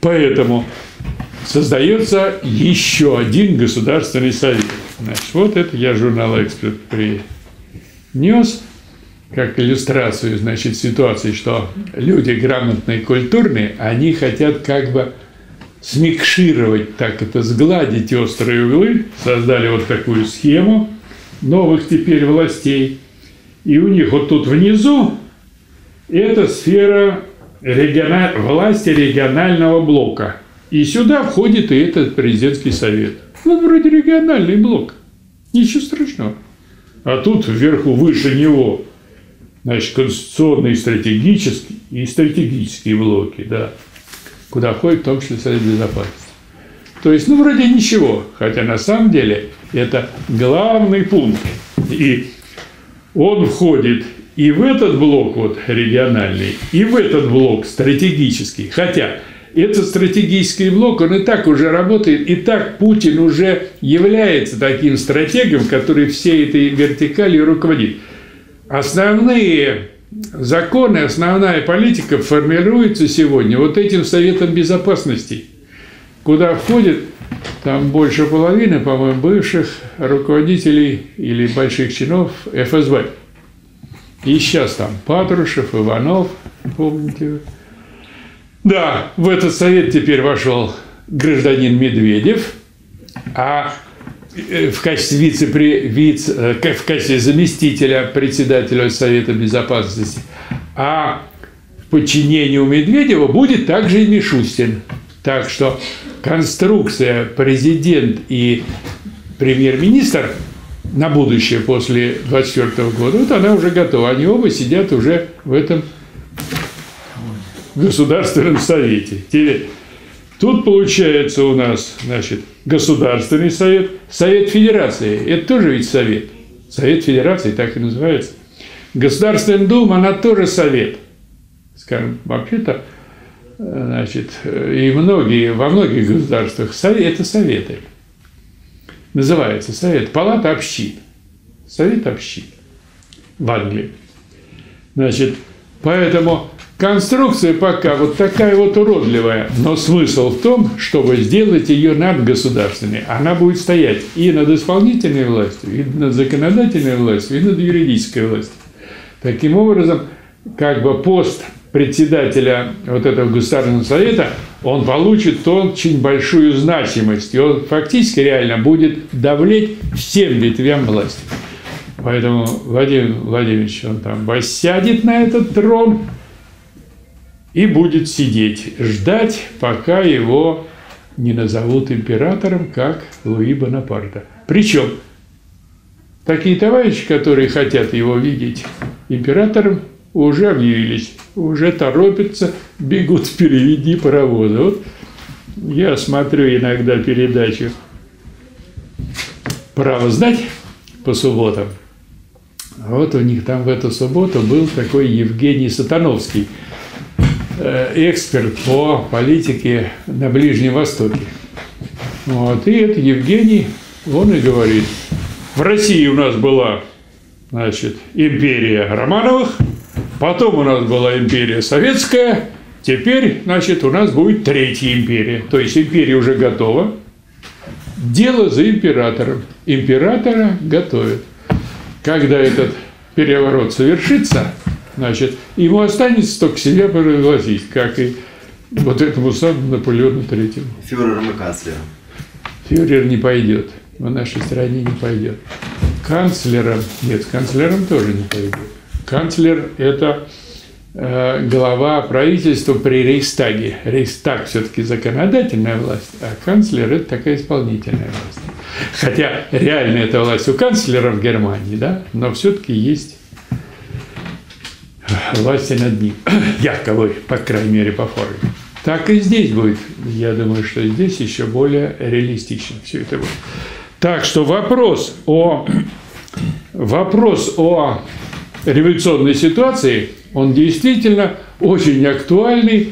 Поэтому создается еще один Государственный совет. Значит, вот это я журнал «Эксперт» принес как иллюстрацию, значит, ситуации, что люди грамотные, культурные, они хотят как бы смикшировать, так это, сгладить острые углы, создали вот такую схему новых теперь властей. И у них вот тут внизу это сфера власти регионального блока. И сюда входит и этот президентский совет. Ну, вроде региональный блок. Ничего страшного. А тут вверху, выше него, значит, конституционные и стратегические блоки, да, куда входит в том числе Совет Безопасности. То есть, ну, вроде ничего, хотя на самом деле это главный пункт. И он входит и в этот блок вот региональный, и в этот блок стратегический. Хотя этот стратегический блок, он и так уже работает, и так Путин уже является таким стратегом, который всей этой вертикалью руководит. Основные законы, основная политика формируется сегодня вот этим Советом Безопасности, куда входит там больше половины, по-моему, бывших руководителей или больших чинов ФСБ. И сейчас там Патрушев, Иванов, помните? Да, в этот совет теперь вошел гражданин Медведев, а в качестве заместителя председателя Совета Безопасности, а в подчинении у Медведева будет также и Мишустин. Так что конструкция президент и премьер-министр на будущее после 24 года, вот она уже готова. Они оба сидят уже в этом Государственном совете. Теперь, тут получается у нас, значит, Государственный совет, Совет Федерации. Это тоже ведь совет. Совет Федерации так и называется. Государственная дума, она тоже совет. Скажем, вообще-то, значит, и многие, во многих государствах это советы. Называется совет. Палата общин. Совет общин в Англии. Значит, поэтому конструкция пока вот такая вот уродливая. Но смысл в том, чтобы сделать ее надгосударственной. Она будет стоять и над исполнительной властью, и над законодательной властью, и над юридической властью. Таким образом, как бы пост председателя вот этого Государственного совета, он получит очень большую значимость, и он фактически реально будет давлеть всем ветвям власти. Поэтому Владимир Владимирович, он там воссядет на этот трон и будет сидеть, ждать, пока его не назовут императором, как Луи Бонапарта. Причем такие товарищи, которые хотят его видеть императором, уже объявились, уже торопятся, бегут впереди паровоза. Вот я смотрю иногда передачу «Право знать» по субботам. Вот у них там в эту субботу был такой Евгений Сатановский, эксперт по политике на Ближнем Востоке. Вот. И это Евгений, он и говорит: в России у нас была, значит, империя Романовых, потом у нас была империя советская, теперь, значит, у нас будет третья империя. То есть империя уже готова. Дело за императором. Императора готовят. Когда этот переворот совершится, значит, ему останется только себя провозгласить, как и вот этому самому Наполеону III. Фюрером и канцлером. Фюрер не пойдет. В нашей стране не пойдет. Канцлером. Нет, канцлером тоже не пойдет. Канцлер – это глава правительства при Рейхстаге. Рейхстаг все-таки законодательная власть, а канцлер – это такая исполнительная власть. Хотя реально эта власть у канцлера в Германии, да, но все-таки есть власть над ним. Яковой, по крайней мере, по форме. Так и здесь будет. Я думаю, что здесь еще более реалистично все это будет. Так что вопрос о революционной ситуации, он действительно очень актуальный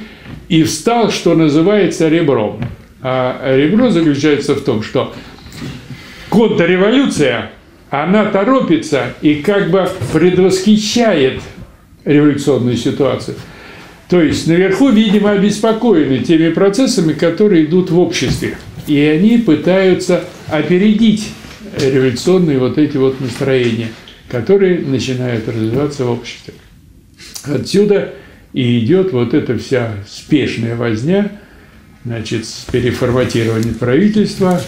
и встал, что называется, ребром. А ребро заключается в том, что контрреволюция, она торопится и как бы предвосхищает революционную ситуацию. То есть наверху, видимо, обеспокоены теми процессами, которые идут в обществе. И они пытаются опередить революционные вот эти вот настроения, которые начинают развиваться в обществе. Отсюда и идет вот эта вся спешная возня, значит, с переформатированием правительства,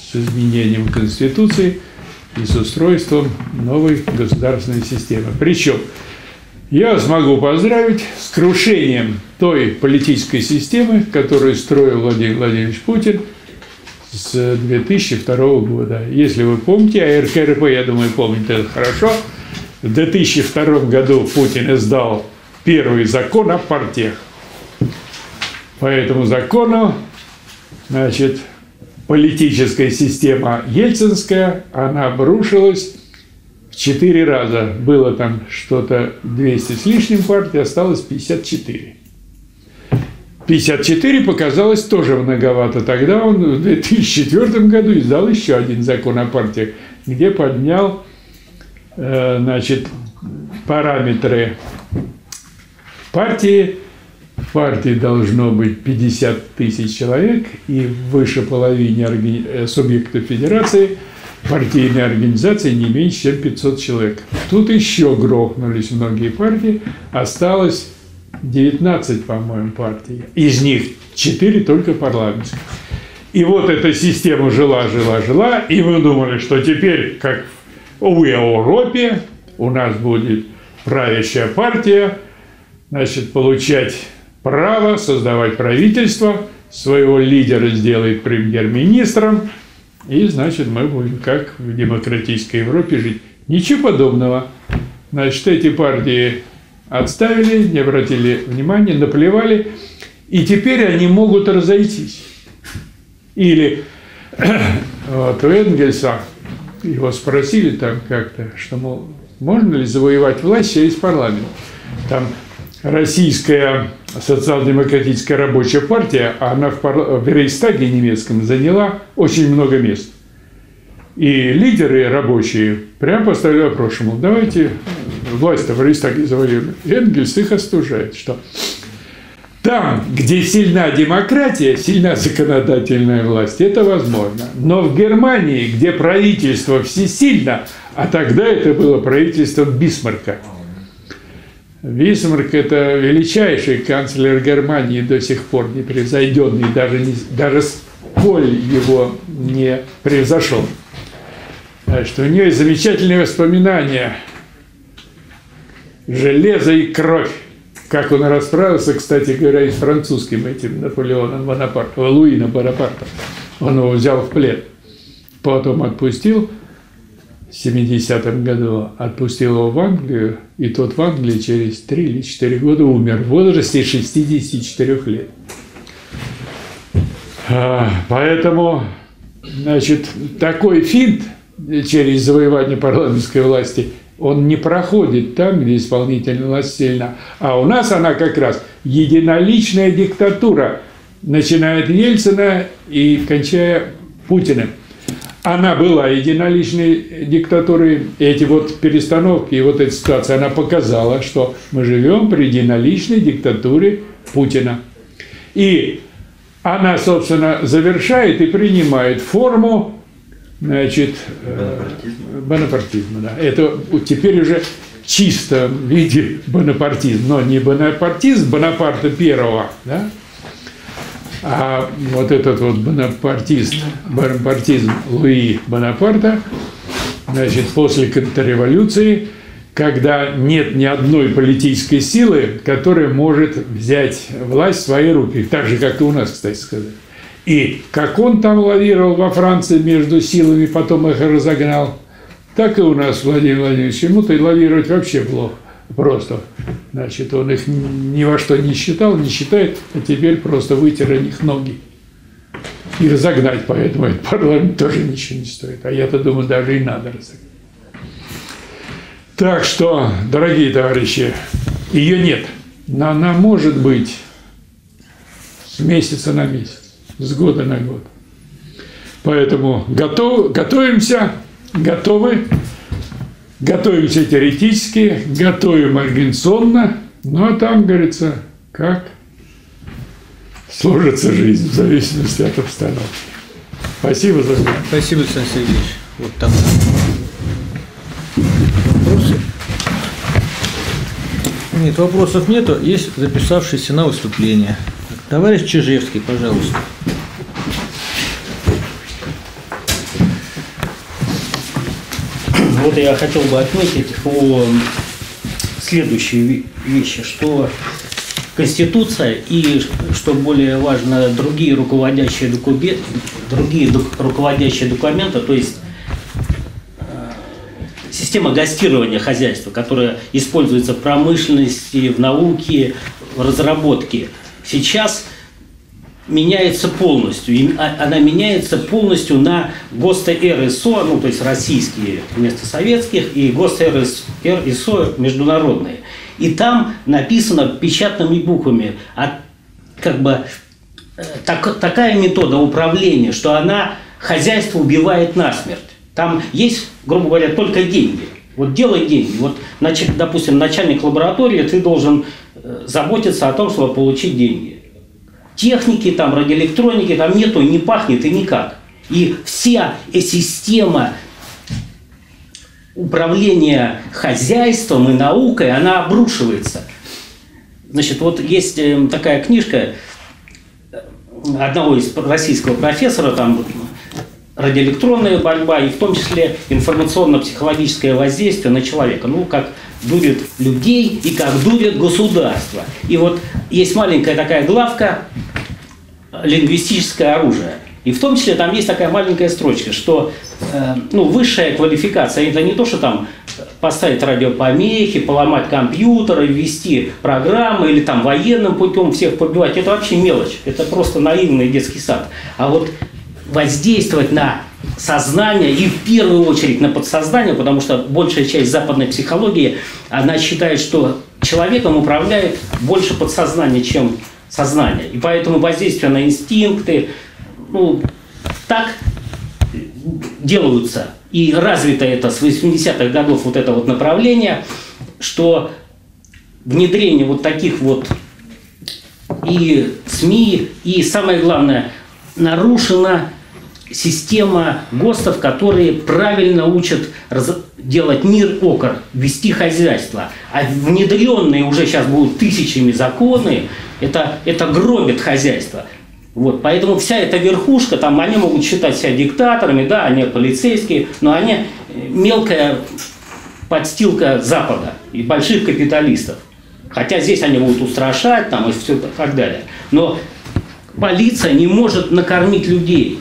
с изменением Конституции и с устройством новой государственной системы. Причем я смогу поздравить с крушением той политической системы, которую строил Владимир Владимирович Путин с 2002 года. Если вы помните, а РКРП, я думаю, помните это хорошо, в 2002 году Путин издал первый закон о партиях. По этому закону, значит, политическая система ельцинская, она обрушилась в 4 раза. Было там что-то 200 с лишним партий, осталось 54. 54 показалось тоже многовато. Тогда он в 2004 году издал еще один закон о партиях, где поднял, значит, параметры партии. В партии должно быть 50 тысяч человек и выше половины субъектов федерации, партийной организации не меньше, чем 500 человек. Тут еще грохнулись многие партии, осталось 19, по-моему, партий. Из них 4 только парламентских. И вот эта система жила, и мы думали, что теперь, как в Европе, у нас будет правящая партия, значит, получать право создавать правительство, своего лидера сделает премьер-министром, и, значит, мы будем, как в демократической Европе, жить. Ничего подобного. Значит, эти партии отставили, не обратили внимания, наплевали, и теперь они могут разойтись. Или вот у Энгельса его спросили там как-то, что, мол, можно ли завоевать власть через парламент. Там Российская социал-демократическая рабочая партия, она в Рейхстаге немецком заняла очень много мест. И лидеры рабочие прямо поставили вопрос, мол, давайте власть-то в Рейхстаге завоевали. Энгельс их остужает, что там, где сильна демократия, сильна законодательная власть, это возможно. Но в Германии, где правительство всесильно, а тогда это было правительство Бисмарка. Бисмарк – это величайший канцлер Германии, до сих пор непревзойденный, даже Коль его не превзошел. Значит, у нее замечательные воспоминания «Железо и кровь». Как он расправился, кстати говоря, и с французским этим Наполеоном Бонапартом, Луином Бонапартом. Он его взял в плен, потом отпустил в 70-м году, отпустил его в Англию, и тот в Англии через 3 или 4 года умер в возрасте 64 лет. Поэтому, значит, такой финт через завоевание парламентской власти – он не проходит там, где исполнительная власть сильна. А у нас она как раз единоличная диктатура, начиная от Ельцина и кончая Путиным. Она была единоличной диктатурой. Эти вот перестановки и вот эта ситуация, она показала, что мы живем при единоличной диктатуре Путина. И она, собственно, завершает и принимает форму, значит, бонапартизма, да. Это теперь уже в чистом виде бонапартизм, но не бонапартизм Бонапарта I, да? А вот этот вот бонапартизм Луи Бонапарта, значит, после контрреволюции, когда нет ни одной политической силы, которая может взять власть в свои руки, так же, как и у нас, кстати сказать. И как он там лавировал во Франции между силами, потом их разогнал, так и у нас Владимир Владимирович ему-то и лавировать вообще плохо. Просто, значит, он их ни во что не считал, не считает, а теперь просто вытер у них ноги. И разогнать, поэтому этот парламент тоже ничего не стоит. А я-то думаю, даже и надо разогнать. Так что, дорогие товарищи, ее нет. Но она может быть с месяца на месяц, с года на год. Поэтому готовимся теоретически, готовим организационно, ну а там, говорится, как сложится жизнь в зависимости от обстановки. Спасибо за внимание. Спасибо, Александр Сергеевич. Вот так. Вопросы? Нет, вопросов нету. Есть записавшиеся на выступление. Товарищ Чижевский, пожалуйста. Вот я хотел бы отметить о следующей вещи, что Конституция и, что более важно, другие руководящие документы, то есть система гостирования хозяйства, которая используется в промышленности, в науке, в разработке, сейчас меняется полностью. И она меняется полностью на ГОСТ-РСО, ну, то есть российские вместо советских, и ГОСТ-РСО международные. И там написано печатными буквами, как бы такая метода управления, что она хозяйство убивает насмерть. Там есть, грубо говоря, только деньги. Вот делай деньги. Вот, допустим, начальник лаборатории, ты должен заботиться о том, чтобы получить деньги. Техники, там, радиоэлектроники, там нету, не пахнет и никак. И вся система управления хозяйством и наукой, она обрушивается. Значит, вот есть такая книжка одного из российского профессора, там радиоэлектронная борьба и в том числе информационно-психологическое воздействие на человека. Ну, как дурят людей и как дурят государство. И вот есть маленькая такая главка лингвистическое оружие. И в том числе там есть такая маленькая строчка, что высшая квалификация – это не то, что там поставить радиопомехи, поломать компьютеры, ввести программы или там военным путем всех побивать. Это вообще мелочь, это просто наивный детский сад. А вот воздействовать на сознание и в первую очередь на подсознание, потому что большая часть западной психологии, она считает, что человеком управляет больше подсознание, чем сознание. И поэтому воздействие на инстинкты, так делаются. И развито это с 80-х годов вот это вот направление, что внедрение вот таких вот и СМИ, и самое главное, нарушена система ГОСТов, которые правильно учат делать мир окр, вести хозяйство. А внедренные уже сейчас будут тысячами законы, это гробит хозяйство. Вот, поэтому вся эта верхушка, там они могут считать себя диктаторами, да, они полицейские, но они мелкая подстилка Запада и больших капиталистов. Хотя здесь они будут устрашать там, и все так далее. Но полиция не может накормить людей.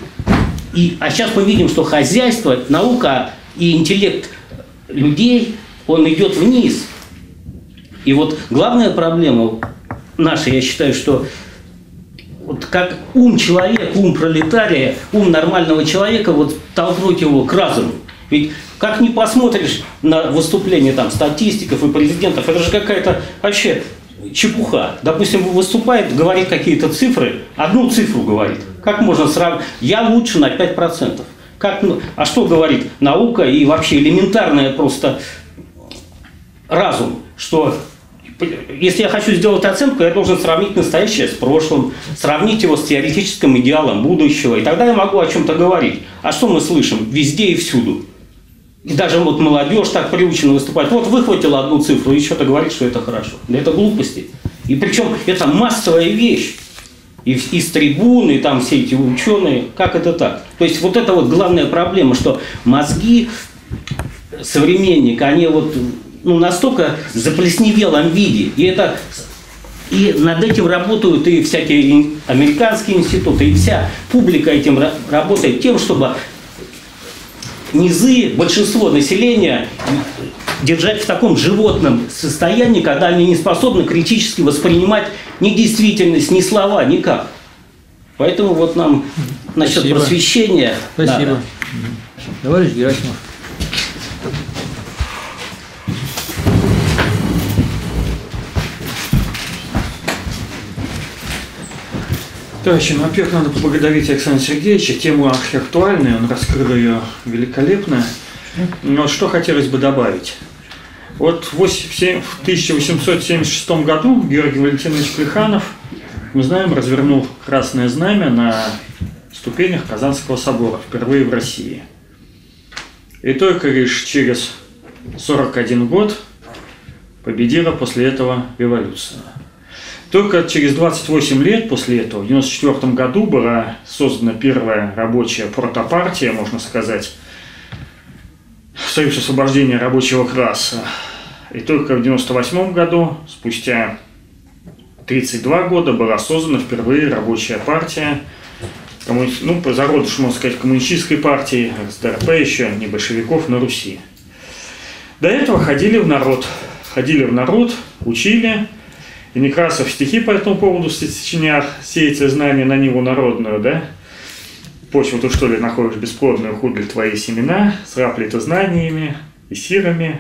А сейчас мы видим, что хозяйство, наука и интеллект людей, он идет вниз. И вот главная проблема наша, я считаю, что вот как ум человека, ум пролетария, ум нормального человека, вот толкнуть его к разуму. Ведь как не посмотришь на выступления там статистиков и президентов, это же какая-то вообще чепуха. Допустим, выступает, говорит какие-то цифры, одну цифру говорит. Как можно сравнить? Я лучше на 5%. А что говорит наука и вообще элементарное просто разум, что... Если я хочу сделать оценку, я должен сравнить настоящее с прошлым, сравнить его с теоретическим идеалом будущего, и тогда я могу о чем-то говорить. А что мы слышим? Везде и всюду. И даже вот молодежь так приучена выступать. Вот выхватила одну цифру и что-то говорит, что это хорошо. Да это глупости. И причем это массовая вещь. И с трибуны, и там все эти ученые. Как это так? То есть вот это вот главная проблема, что мозги современника, они вот... настолько в заплесневелом виде. И над этим работают и всякие американские институты, и вся публика этим работает тем, чтобы низы, большинство населения держать в таком животном состоянии, когда они не способны критически воспринимать ни действительность, ни слова, никак. Поэтому вот нам насчет просвещения... Спасибо. Да. Товарищ Герасимов. Товарищи, во-первых, надо поблагодарить Александра Сергеевича. Тема архиактуальная, он раскрыл ее великолепно. Но что хотелось бы добавить? Вот в 1876 году Георгий Валентинович Плеханов, мы знаем, развернул красное знамя на ступенях Казанского собора, впервые в России. И только лишь через 41 год победила после этого революция. Только через 28 лет после этого, в 1994 году, была создана первая рабочая протопартия, можно сказать, Союз освобождения рабочего класса. И только в 1998 году, спустя 32 года, была создана впервые рабочая партия, по зародыш, можно сказать, коммунистической партии, РСДРП еще, не большевиков, на Руси. До этого ходили в народ, учили. И Некрасов стихи по этому поводу сочинял, сеется знания на ниву народную, да? Почву ты, что ли, находишь бесплодную, худы твои семена, сраплиты знаниями и сирами,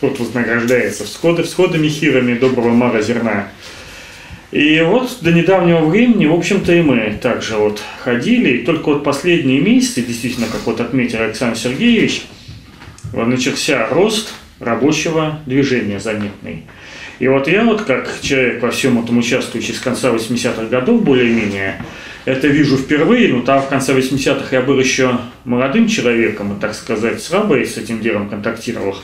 труд вознаграждается всходами хирами доброго мара зерна. И вот до недавнего времени, в общем-то, и мы также вот ходили, и только вот последние месяцы, действительно, как вот отметил Александр Сергеевич, начался рост рабочего движения заметный. И вот я вот, как человек во всем этом участвующий с конца 80-х годов, более-менее, это вижу впервые, там в конце 80-х я был еще молодым человеком, и, так сказать, с рабой с этим делом контактировал.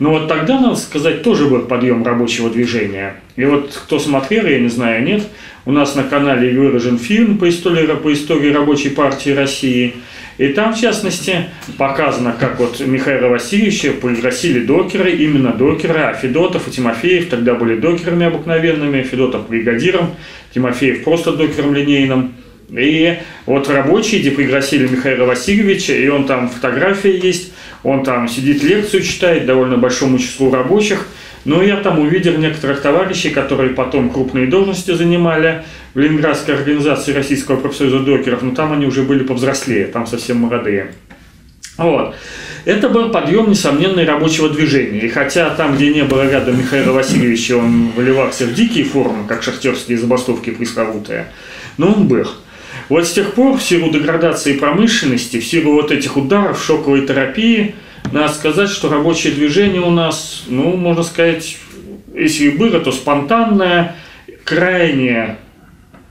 Но вот тогда, надо сказать, тоже был подъем рабочего движения. И вот кто смотрел, я не знаю, нет, у нас на канале выложен фильм по истории Рабочей партии России. И там, в частности, показано, как вот Михаила Васильевича пригласили докеры, именно докеры, а Федотов и Тимофеев тогда были докерами обыкновенными, Федотов бригадиром, Тимофеев просто докером линейным. И вот рабочие пригласили Михаила Васильевича, и он там, фотография есть, он там сидит, лекцию читает довольно большому числу рабочих. Но я там увидел некоторых товарищей, которые потом крупные должности занимали в Ленинградской организации Российского профсоюза докеров, но там они уже были повзрослее, там совсем молодые. Вот. Это был подъем, несомненный, рабочего движения. И хотя там, где не было рядом Михаила Васильевича, он выливался в дикие формы, как шахтерские забастовки пресловутые, но он был. Вот с тех пор, в силу деградации промышленности, в силу вот этих ударов, шоковой терапии, надо сказать, что рабочее движение у нас, ну, можно сказать, если и было, то спонтанное, крайне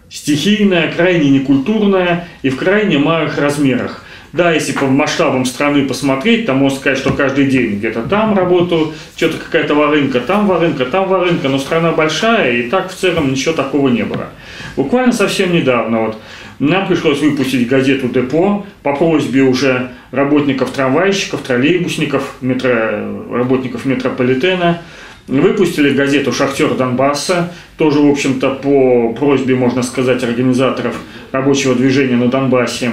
стихийное, крайне некультурное и в крайне малых размерах. Да, если по масштабам страны посмотреть, там можно сказать, что каждый день где-то там работаю, что-то какая-то ворынка, там ворынка, там ворынка, но страна большая, и так в целом ничего такого не было. Буквально совсем недавно вот нам пришлось выпустить газету «Депо» по просьбе уже работников-трамвайщиков, троллейбусников, работников метрополитена. Выпустили газету «Шахтер Донбасса», тоже, в общем-то, по просьбе, можно сказать, организаторов рабочего движения на Донбассе.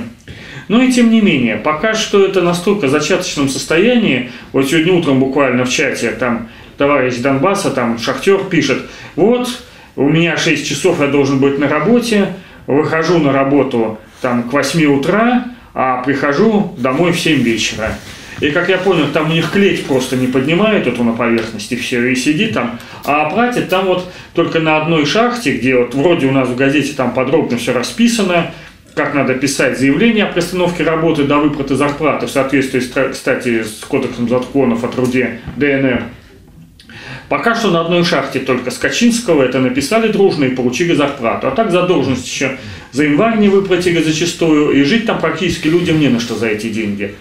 Но и тем не менее, пока что это настолько в зачаточном состоянии. Вот сегодня утром буквально в чате там товарищ Донбасса, там шахтер пишет: вот, у меня 6 часов, я должен быть на работе, выхожу на работу там к 8 утра, а прихожу домой в 7 вечера. И, как я понял, там у них клеть просто не поднимает, вот он на поверхности все, и сидит там, а платит там вот только на одной шахте, где вот вроде у нас в газете там подробно все расписано, как надо писать заявление о приостановке работы до выплаты зарплаты в соответствии, кстати, с Кодексом законов о труде ДНР. Пока что на одной шахте только с Качинского это написали дружно и получили зарплату. А так задолженность еще за январь не выплатили зачастую, и жить там практически людям не на что за эти деньги.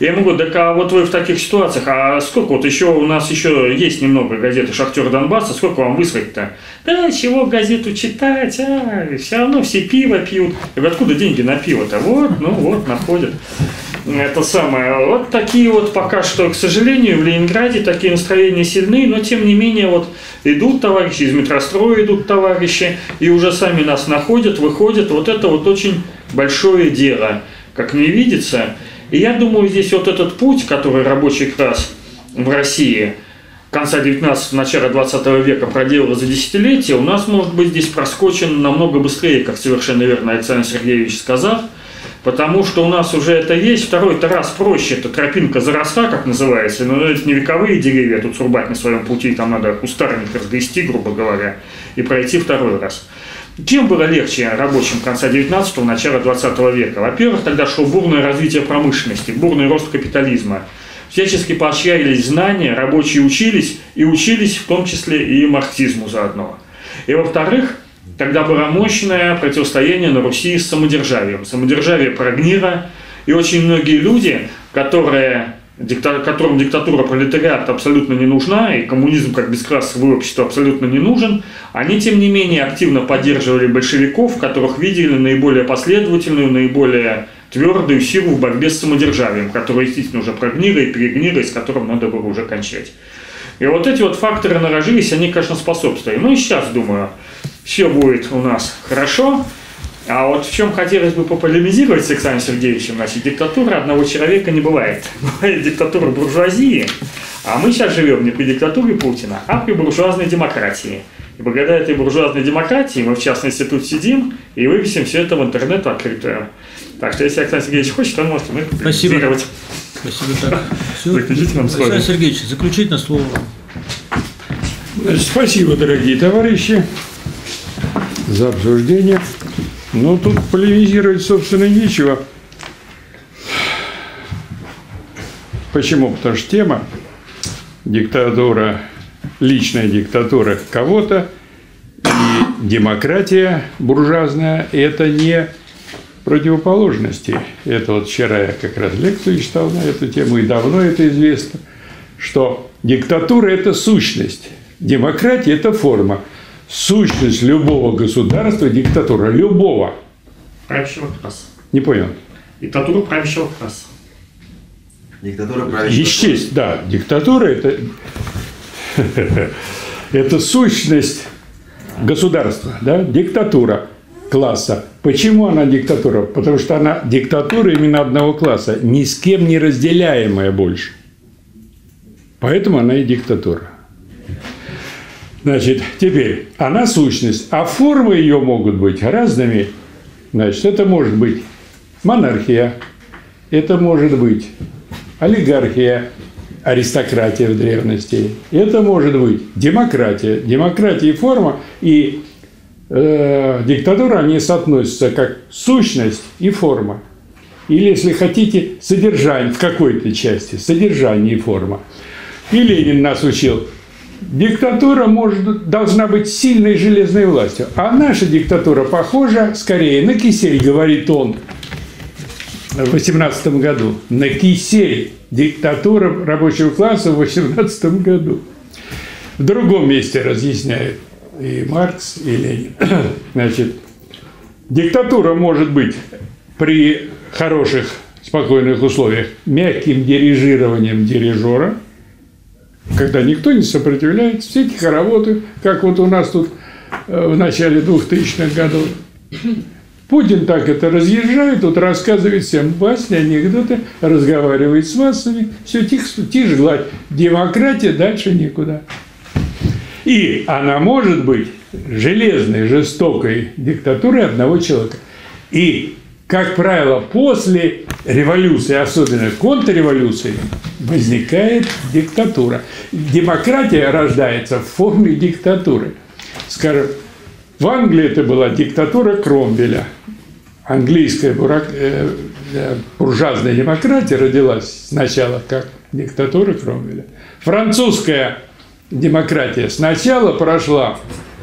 Я ему говорю: так а вот вы в таких ситуациях, а сколько вот еще, у нас еще есть немного газеты «Шахтер Донбасса», сколько вам высрать-то? Да, чего газету читать, все равно все пиво пьют. Я говорю: откуда деньги на пиво-то? Вот, ну вот, находят. Это самое. Вот такие вот пока что, к сожалению, в Ленинграде такие настроения сильны, но тем не менее вот идут товарищи, из метростроя идут товарищи, и уже сами нас находят, выходят. Вот это вот очень большое дело, как мне видится. И я думаю, здесь вот этот путь, который рабочий класс в России конца 19-го, начала 20 века проделал за десятилетия, у нас, может быть, здесь проскочен намного быстрее, как совершенно верно Александр Сергеевич сказал, потому что у нас уже это есть, второй-то раз проще, это тропинка заросла, как называется, но это не вековые деревья, тут срубать на своем пути, там надо кустарник разгрести, грубо говоря, и пройти второй раз. Чем было легче рабочим конца 19-го, начала 20 века? Во-первых, тогда шло бурное развитие промышленности, бурный рост капитализма. Всячески поощрялись знания, рабочие учились, и учились в том числе и марксизму заодно. И во-вторых, тогда было мощное противостояние на Руси с самодержавием. Самодержавие прогнило, и очень многие люди, которым диктатура пролетариата абсолютно не нужна, и коммунизм как бесклассовое общество абсолютно не нужен, они, тем не менее, активно поддерживали большевиков, которых видели наиболее последовательную, наиболее твердую силу в борьбе с самодержавием, которое, естественно, уже прогнило и перегнило, и с которым надо было уже кончать. И вот эти вот факторы наражились, они, конечно, способствовали. Ну и сейчас, думаю, все будет у нас хорошо. А вот в чем хотелось бы пополемизировать с Александром Сергеевичем, значит, диктатура одного человека не бывает. Бывает диктатура буржуазии, а мы сейчас живем не при диктатуре Путина, а при буржуазной демократии. И благодаря этой буржуазной демократии мы, в частности, тут сидим и вывесим все это в интернет открытую. Так что, если Александр Сергеевич хочет, он может пополемизировать. Спасибо. Александр Сергеевич, заключительное слово. Спасибо, дорогие товарищи, за обсуждение. Но тут полемизировать, собственно, нечего. Почему? Потому что тема диктатура, личная диктатура кого-то и демократия буржуазная – это не противоположности. Это вот вчера я как раз лекцию читал на эту тему, и давно это известно, что диктатура – это сущность, демократия – это форма. Сущность любого государства – диктатура. Любого. Правящего класса. Не понял. Диктатура правящего класса. Диктатура правящего класса. Естественно, да. Диктатура – это это сущность государства. Да? Диктатура. класса. Почему она диктатура? Потому что она диктатура именно одного класса, ни с кем не разделяемая больше. Поэтому она и диктатура. Значит, теперь она сущность, а формы ее могут быть разными. Значит, это может быть монархия, это может быть олигархия, аристократия в древности, это может быть демократия. Демократия и форма, и диктатура, они соотносятся как сущность и форма. Или, если хотите, содержание в какой-то части, содержание и форма. И Ленин нас учил, диктатура должна быть сильной железной властью. А наша диктатура похожа скорее на кисель, говорит он в 18 году. На кисель. Диктатура рабочего класса в 18 году. В другом месте разъясняет и Маркс, и Ленин. Значит, диктатура может быть при хороших, спокойных условиях мягким дирижированием дирижера, когда никто не сопротивляется, все тихо работают, как вот у нас тут в начале 2000-х годов. Путин так это разъезжает, тут рассказывает всем басни, анекдоты, разговаривает с массами, все тихо, тише гладь. Демократия, дальше никуда. И она может быть железной, жестокой диктатурой одного человека. И, как правило, после революции, особенно контрреволюции, возникает диктатура. Демократия рождается в форме диктатуры. Скажем, в Англии это была диктатура Кромвеля. Английская буржуазная демократия родилась сначала как диктатура Кромвеля. Французская демократия сначала прошла,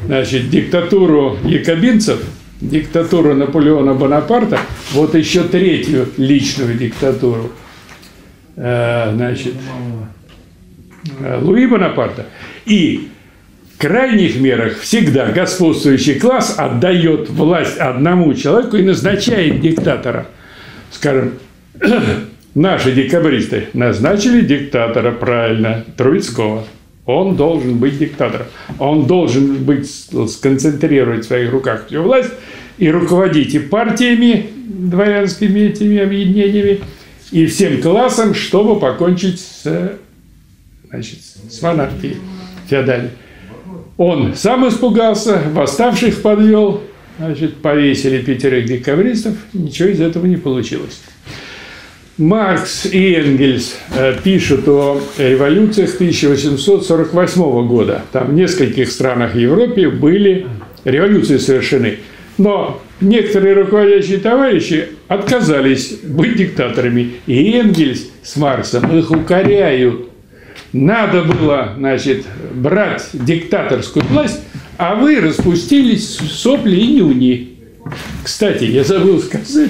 значит, диктатуру якобинцев, диктатуру Наполеона Бонапарта, вот еще третью личную диктатуру, значит, Луи Бонапарта. И в крайних мерах всегда господствующий класс отдает власть одному человеку и назначает диктатора. Скажем, наши декабристы назначили диктатора, правильно, Троицкого. Он должен быть диктатором. Он должен быть, сконцентрировать в своих руках всю власть и руководить и партиями, дворянскими этими объединениями, и всем классом, чтобы покончить с, значит, с монархией феодальной. Он сам испугался, восставших подвел, значит, повесили 5 декабристов, ничего из этого не получилось. Маркс и Энгельс пишут о революциях 1848 года. Там в нескольких странах Европы были революции совершены. Но некоторые руководящие товарищи отказались быть диктаторами. И Энгельс с Марксом их укоряют. Надо было, значит, брать диктаторскую власть, а вы распустились в сопли и нюни. Кстати, я забыл сказать,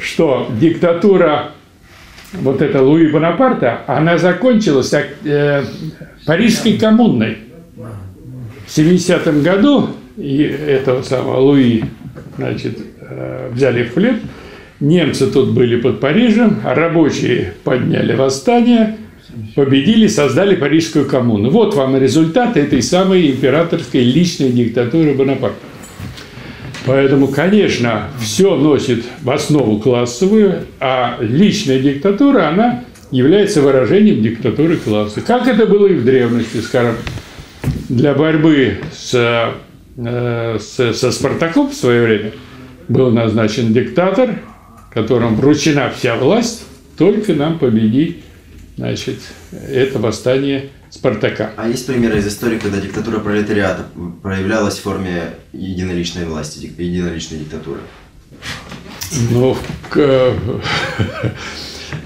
что диктатура вот эта Луи Бонапарта, она закончилась Парижской коммуной. В 70-м году этого самого Луи, значит, взяли в плен. Немцы тут были под Парижем, рабочие подняли восстание, победили, создали Парижскую коммуну. Вот вам результаты этой самой императорской личной диктатуры Бонапарта. Поэтому, конечно, все носит в основу классовую, а личная диктатура, она является выражением диктатуры класса. Как это было и в древности, скажем, для борьбы со Спартаком в свое время был назначен диктатор, которому вручена вся власть, только нам победить, значит, это восстание Спартака. А есть примеры из истории, когда диктатура пролетариата проявлялась в форме единоличной власти, единоличной диктатуры? Ну,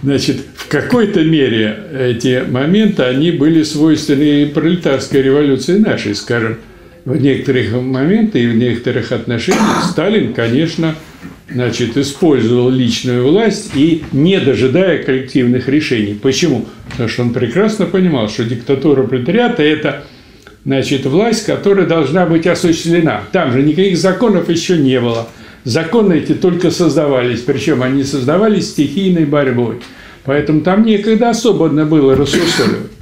значит, в какой-то мере эти моменты, они были свойственны и пролетарской революции нашей, скажем. В некоторых моментах и в некоторых отношениях Сталин, конечно, значит, использовал личную власть и не дожидая коллективных решений. Почему? Потому что он прекрасно понимал, что диктатура пролетариата – это, значит, власть, которая должна быть осуществлена. Там же никаких законов еще не было. Законы эти только создавались, причем они создавались стихийной борьбой. Поэтому там некогда особо было рассусоливать.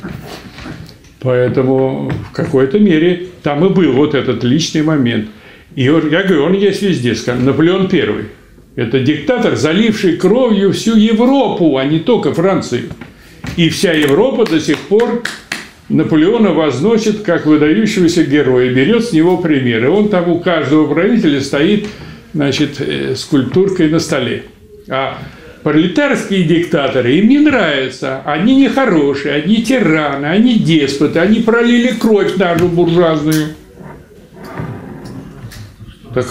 Поэтому в какой-то мере там и был вот этот личный момент. И он, я говорю, он есть везде. Скажем, Наполеон I. Это диктатор, заливший кровью всю Европу, а не только Францию. И вся Европа до сих пор Наполеона возносит как выдающегося героя, берет с него примеры. Он там у каждого правителя стоит, значит, скульптуркой на столе. А пролетарские диктаторы им не нравятся. Они нехорошие, они тираны, они деспоты, они пролили кровь нашу буржуазную. Так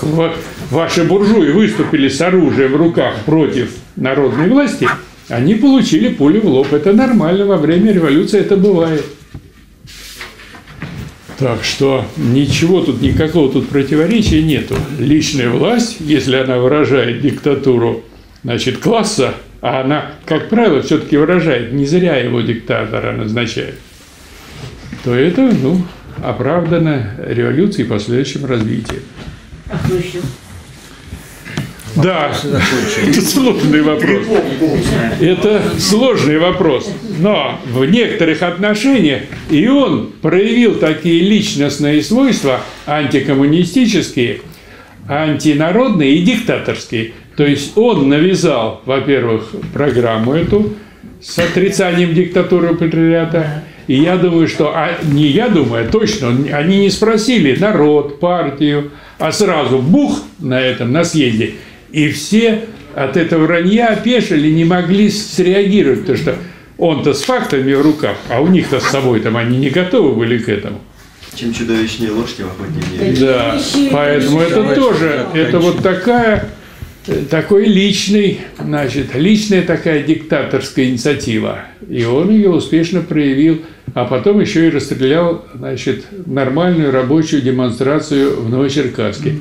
ваши буржуи выступили с оружием в руках против народной власти, они получили пулю в лоб. Это нормально, во время революции это бывает. Так что ничего тут, никакого тут противоречия нету. Личная власть, если она выражает диктатуру, значит, класса, а она, как правило, все-таки выражает, не зря его диктатора назначает, то это, ну, оправдано революцией и последующим развитием. Да, это сложный вопрос. Это сложный вопрос. Но в некоторых отношениях и он проявил такие личностные свойства антикоммунистические, антинародные и диктаторские. То есть он навязал, во-первых, программу эту с отрицанием диктатуры пролетариата. И я думаю, что, не я думаю, точно, они не спросили народ, партию, а сразу бух на этом, на съезде. И все от этого вранья опешили, не могли среагировать, потому что он-то с фактами в руках, а у них-то с собой там они не готовы были к этому. Чем чудовищнее ложь, тем охотнее. Да, поэтому это тоже, это вот такая, такой личный, значит, личная такая диктаторская инициатива. И он ее успешно проявил, а потом еще и расстрелял, значит, нормальную рабочую демонстрацию в Новочеркасске.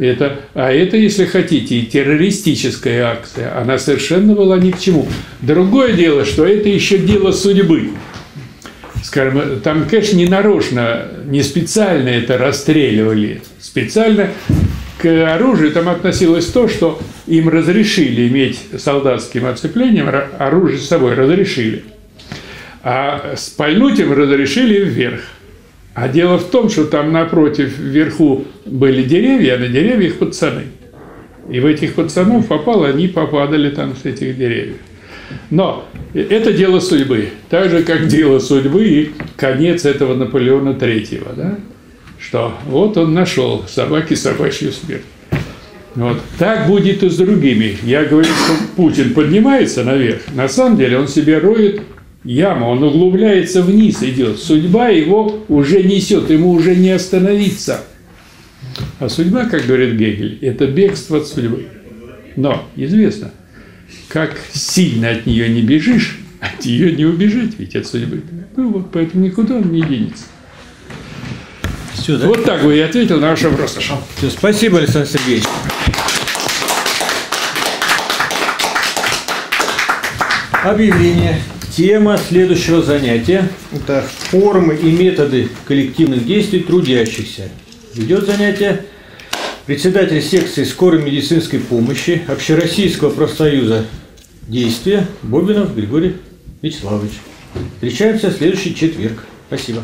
Это, а это, если хотите, и террористическая акция. Она совершенно была ни к чему. Другое дело, что это еще дело судьбы. Скажем, там, конечно, не нарочно, не специально это расстреливали. Специально к оружию там относилось то, что им разрешили иметь солдатским оцеплением, оружие с собой разрешили. А спальнуть им разрешили вверх. А дело в том, что там напротив, вверху были деревья, а на деревьях пацаны. И в этих пацанов попало, они попадали там с этих деревьев. Но это дело судьбы. Так же, как дело судьбы и конец этого Наполеона III. Да? Что вот он нашел собаке собачью смерть. Вот. Так будет и с другими. Я говорю, что Путин поднимается наверх. На самом деле он себе роет яму, он углубляется вниз, идет. Судьба его уже несет, ему уже не остановиться. А судьба, как говорит Гегель, это бегство от судьбы. Но известно, как сильно от нее не бежишь, от нее не убежать ведь от судьбы. Ну вот, поэтому никуда он не денется. Все, да? Вот так бы я ответил на ваш вопрос. Все, спасибо, Александр Сергеевич. Объявление. Тема следующего занятия – это формы и методы коллективных действий трудящихся. Ведет занятие председатель секции скорой медицинской помощи Общероссийского профсоюза действия Бобинов Григорий Вячеславович. Встречаемся в следующий четверг. Спасибо.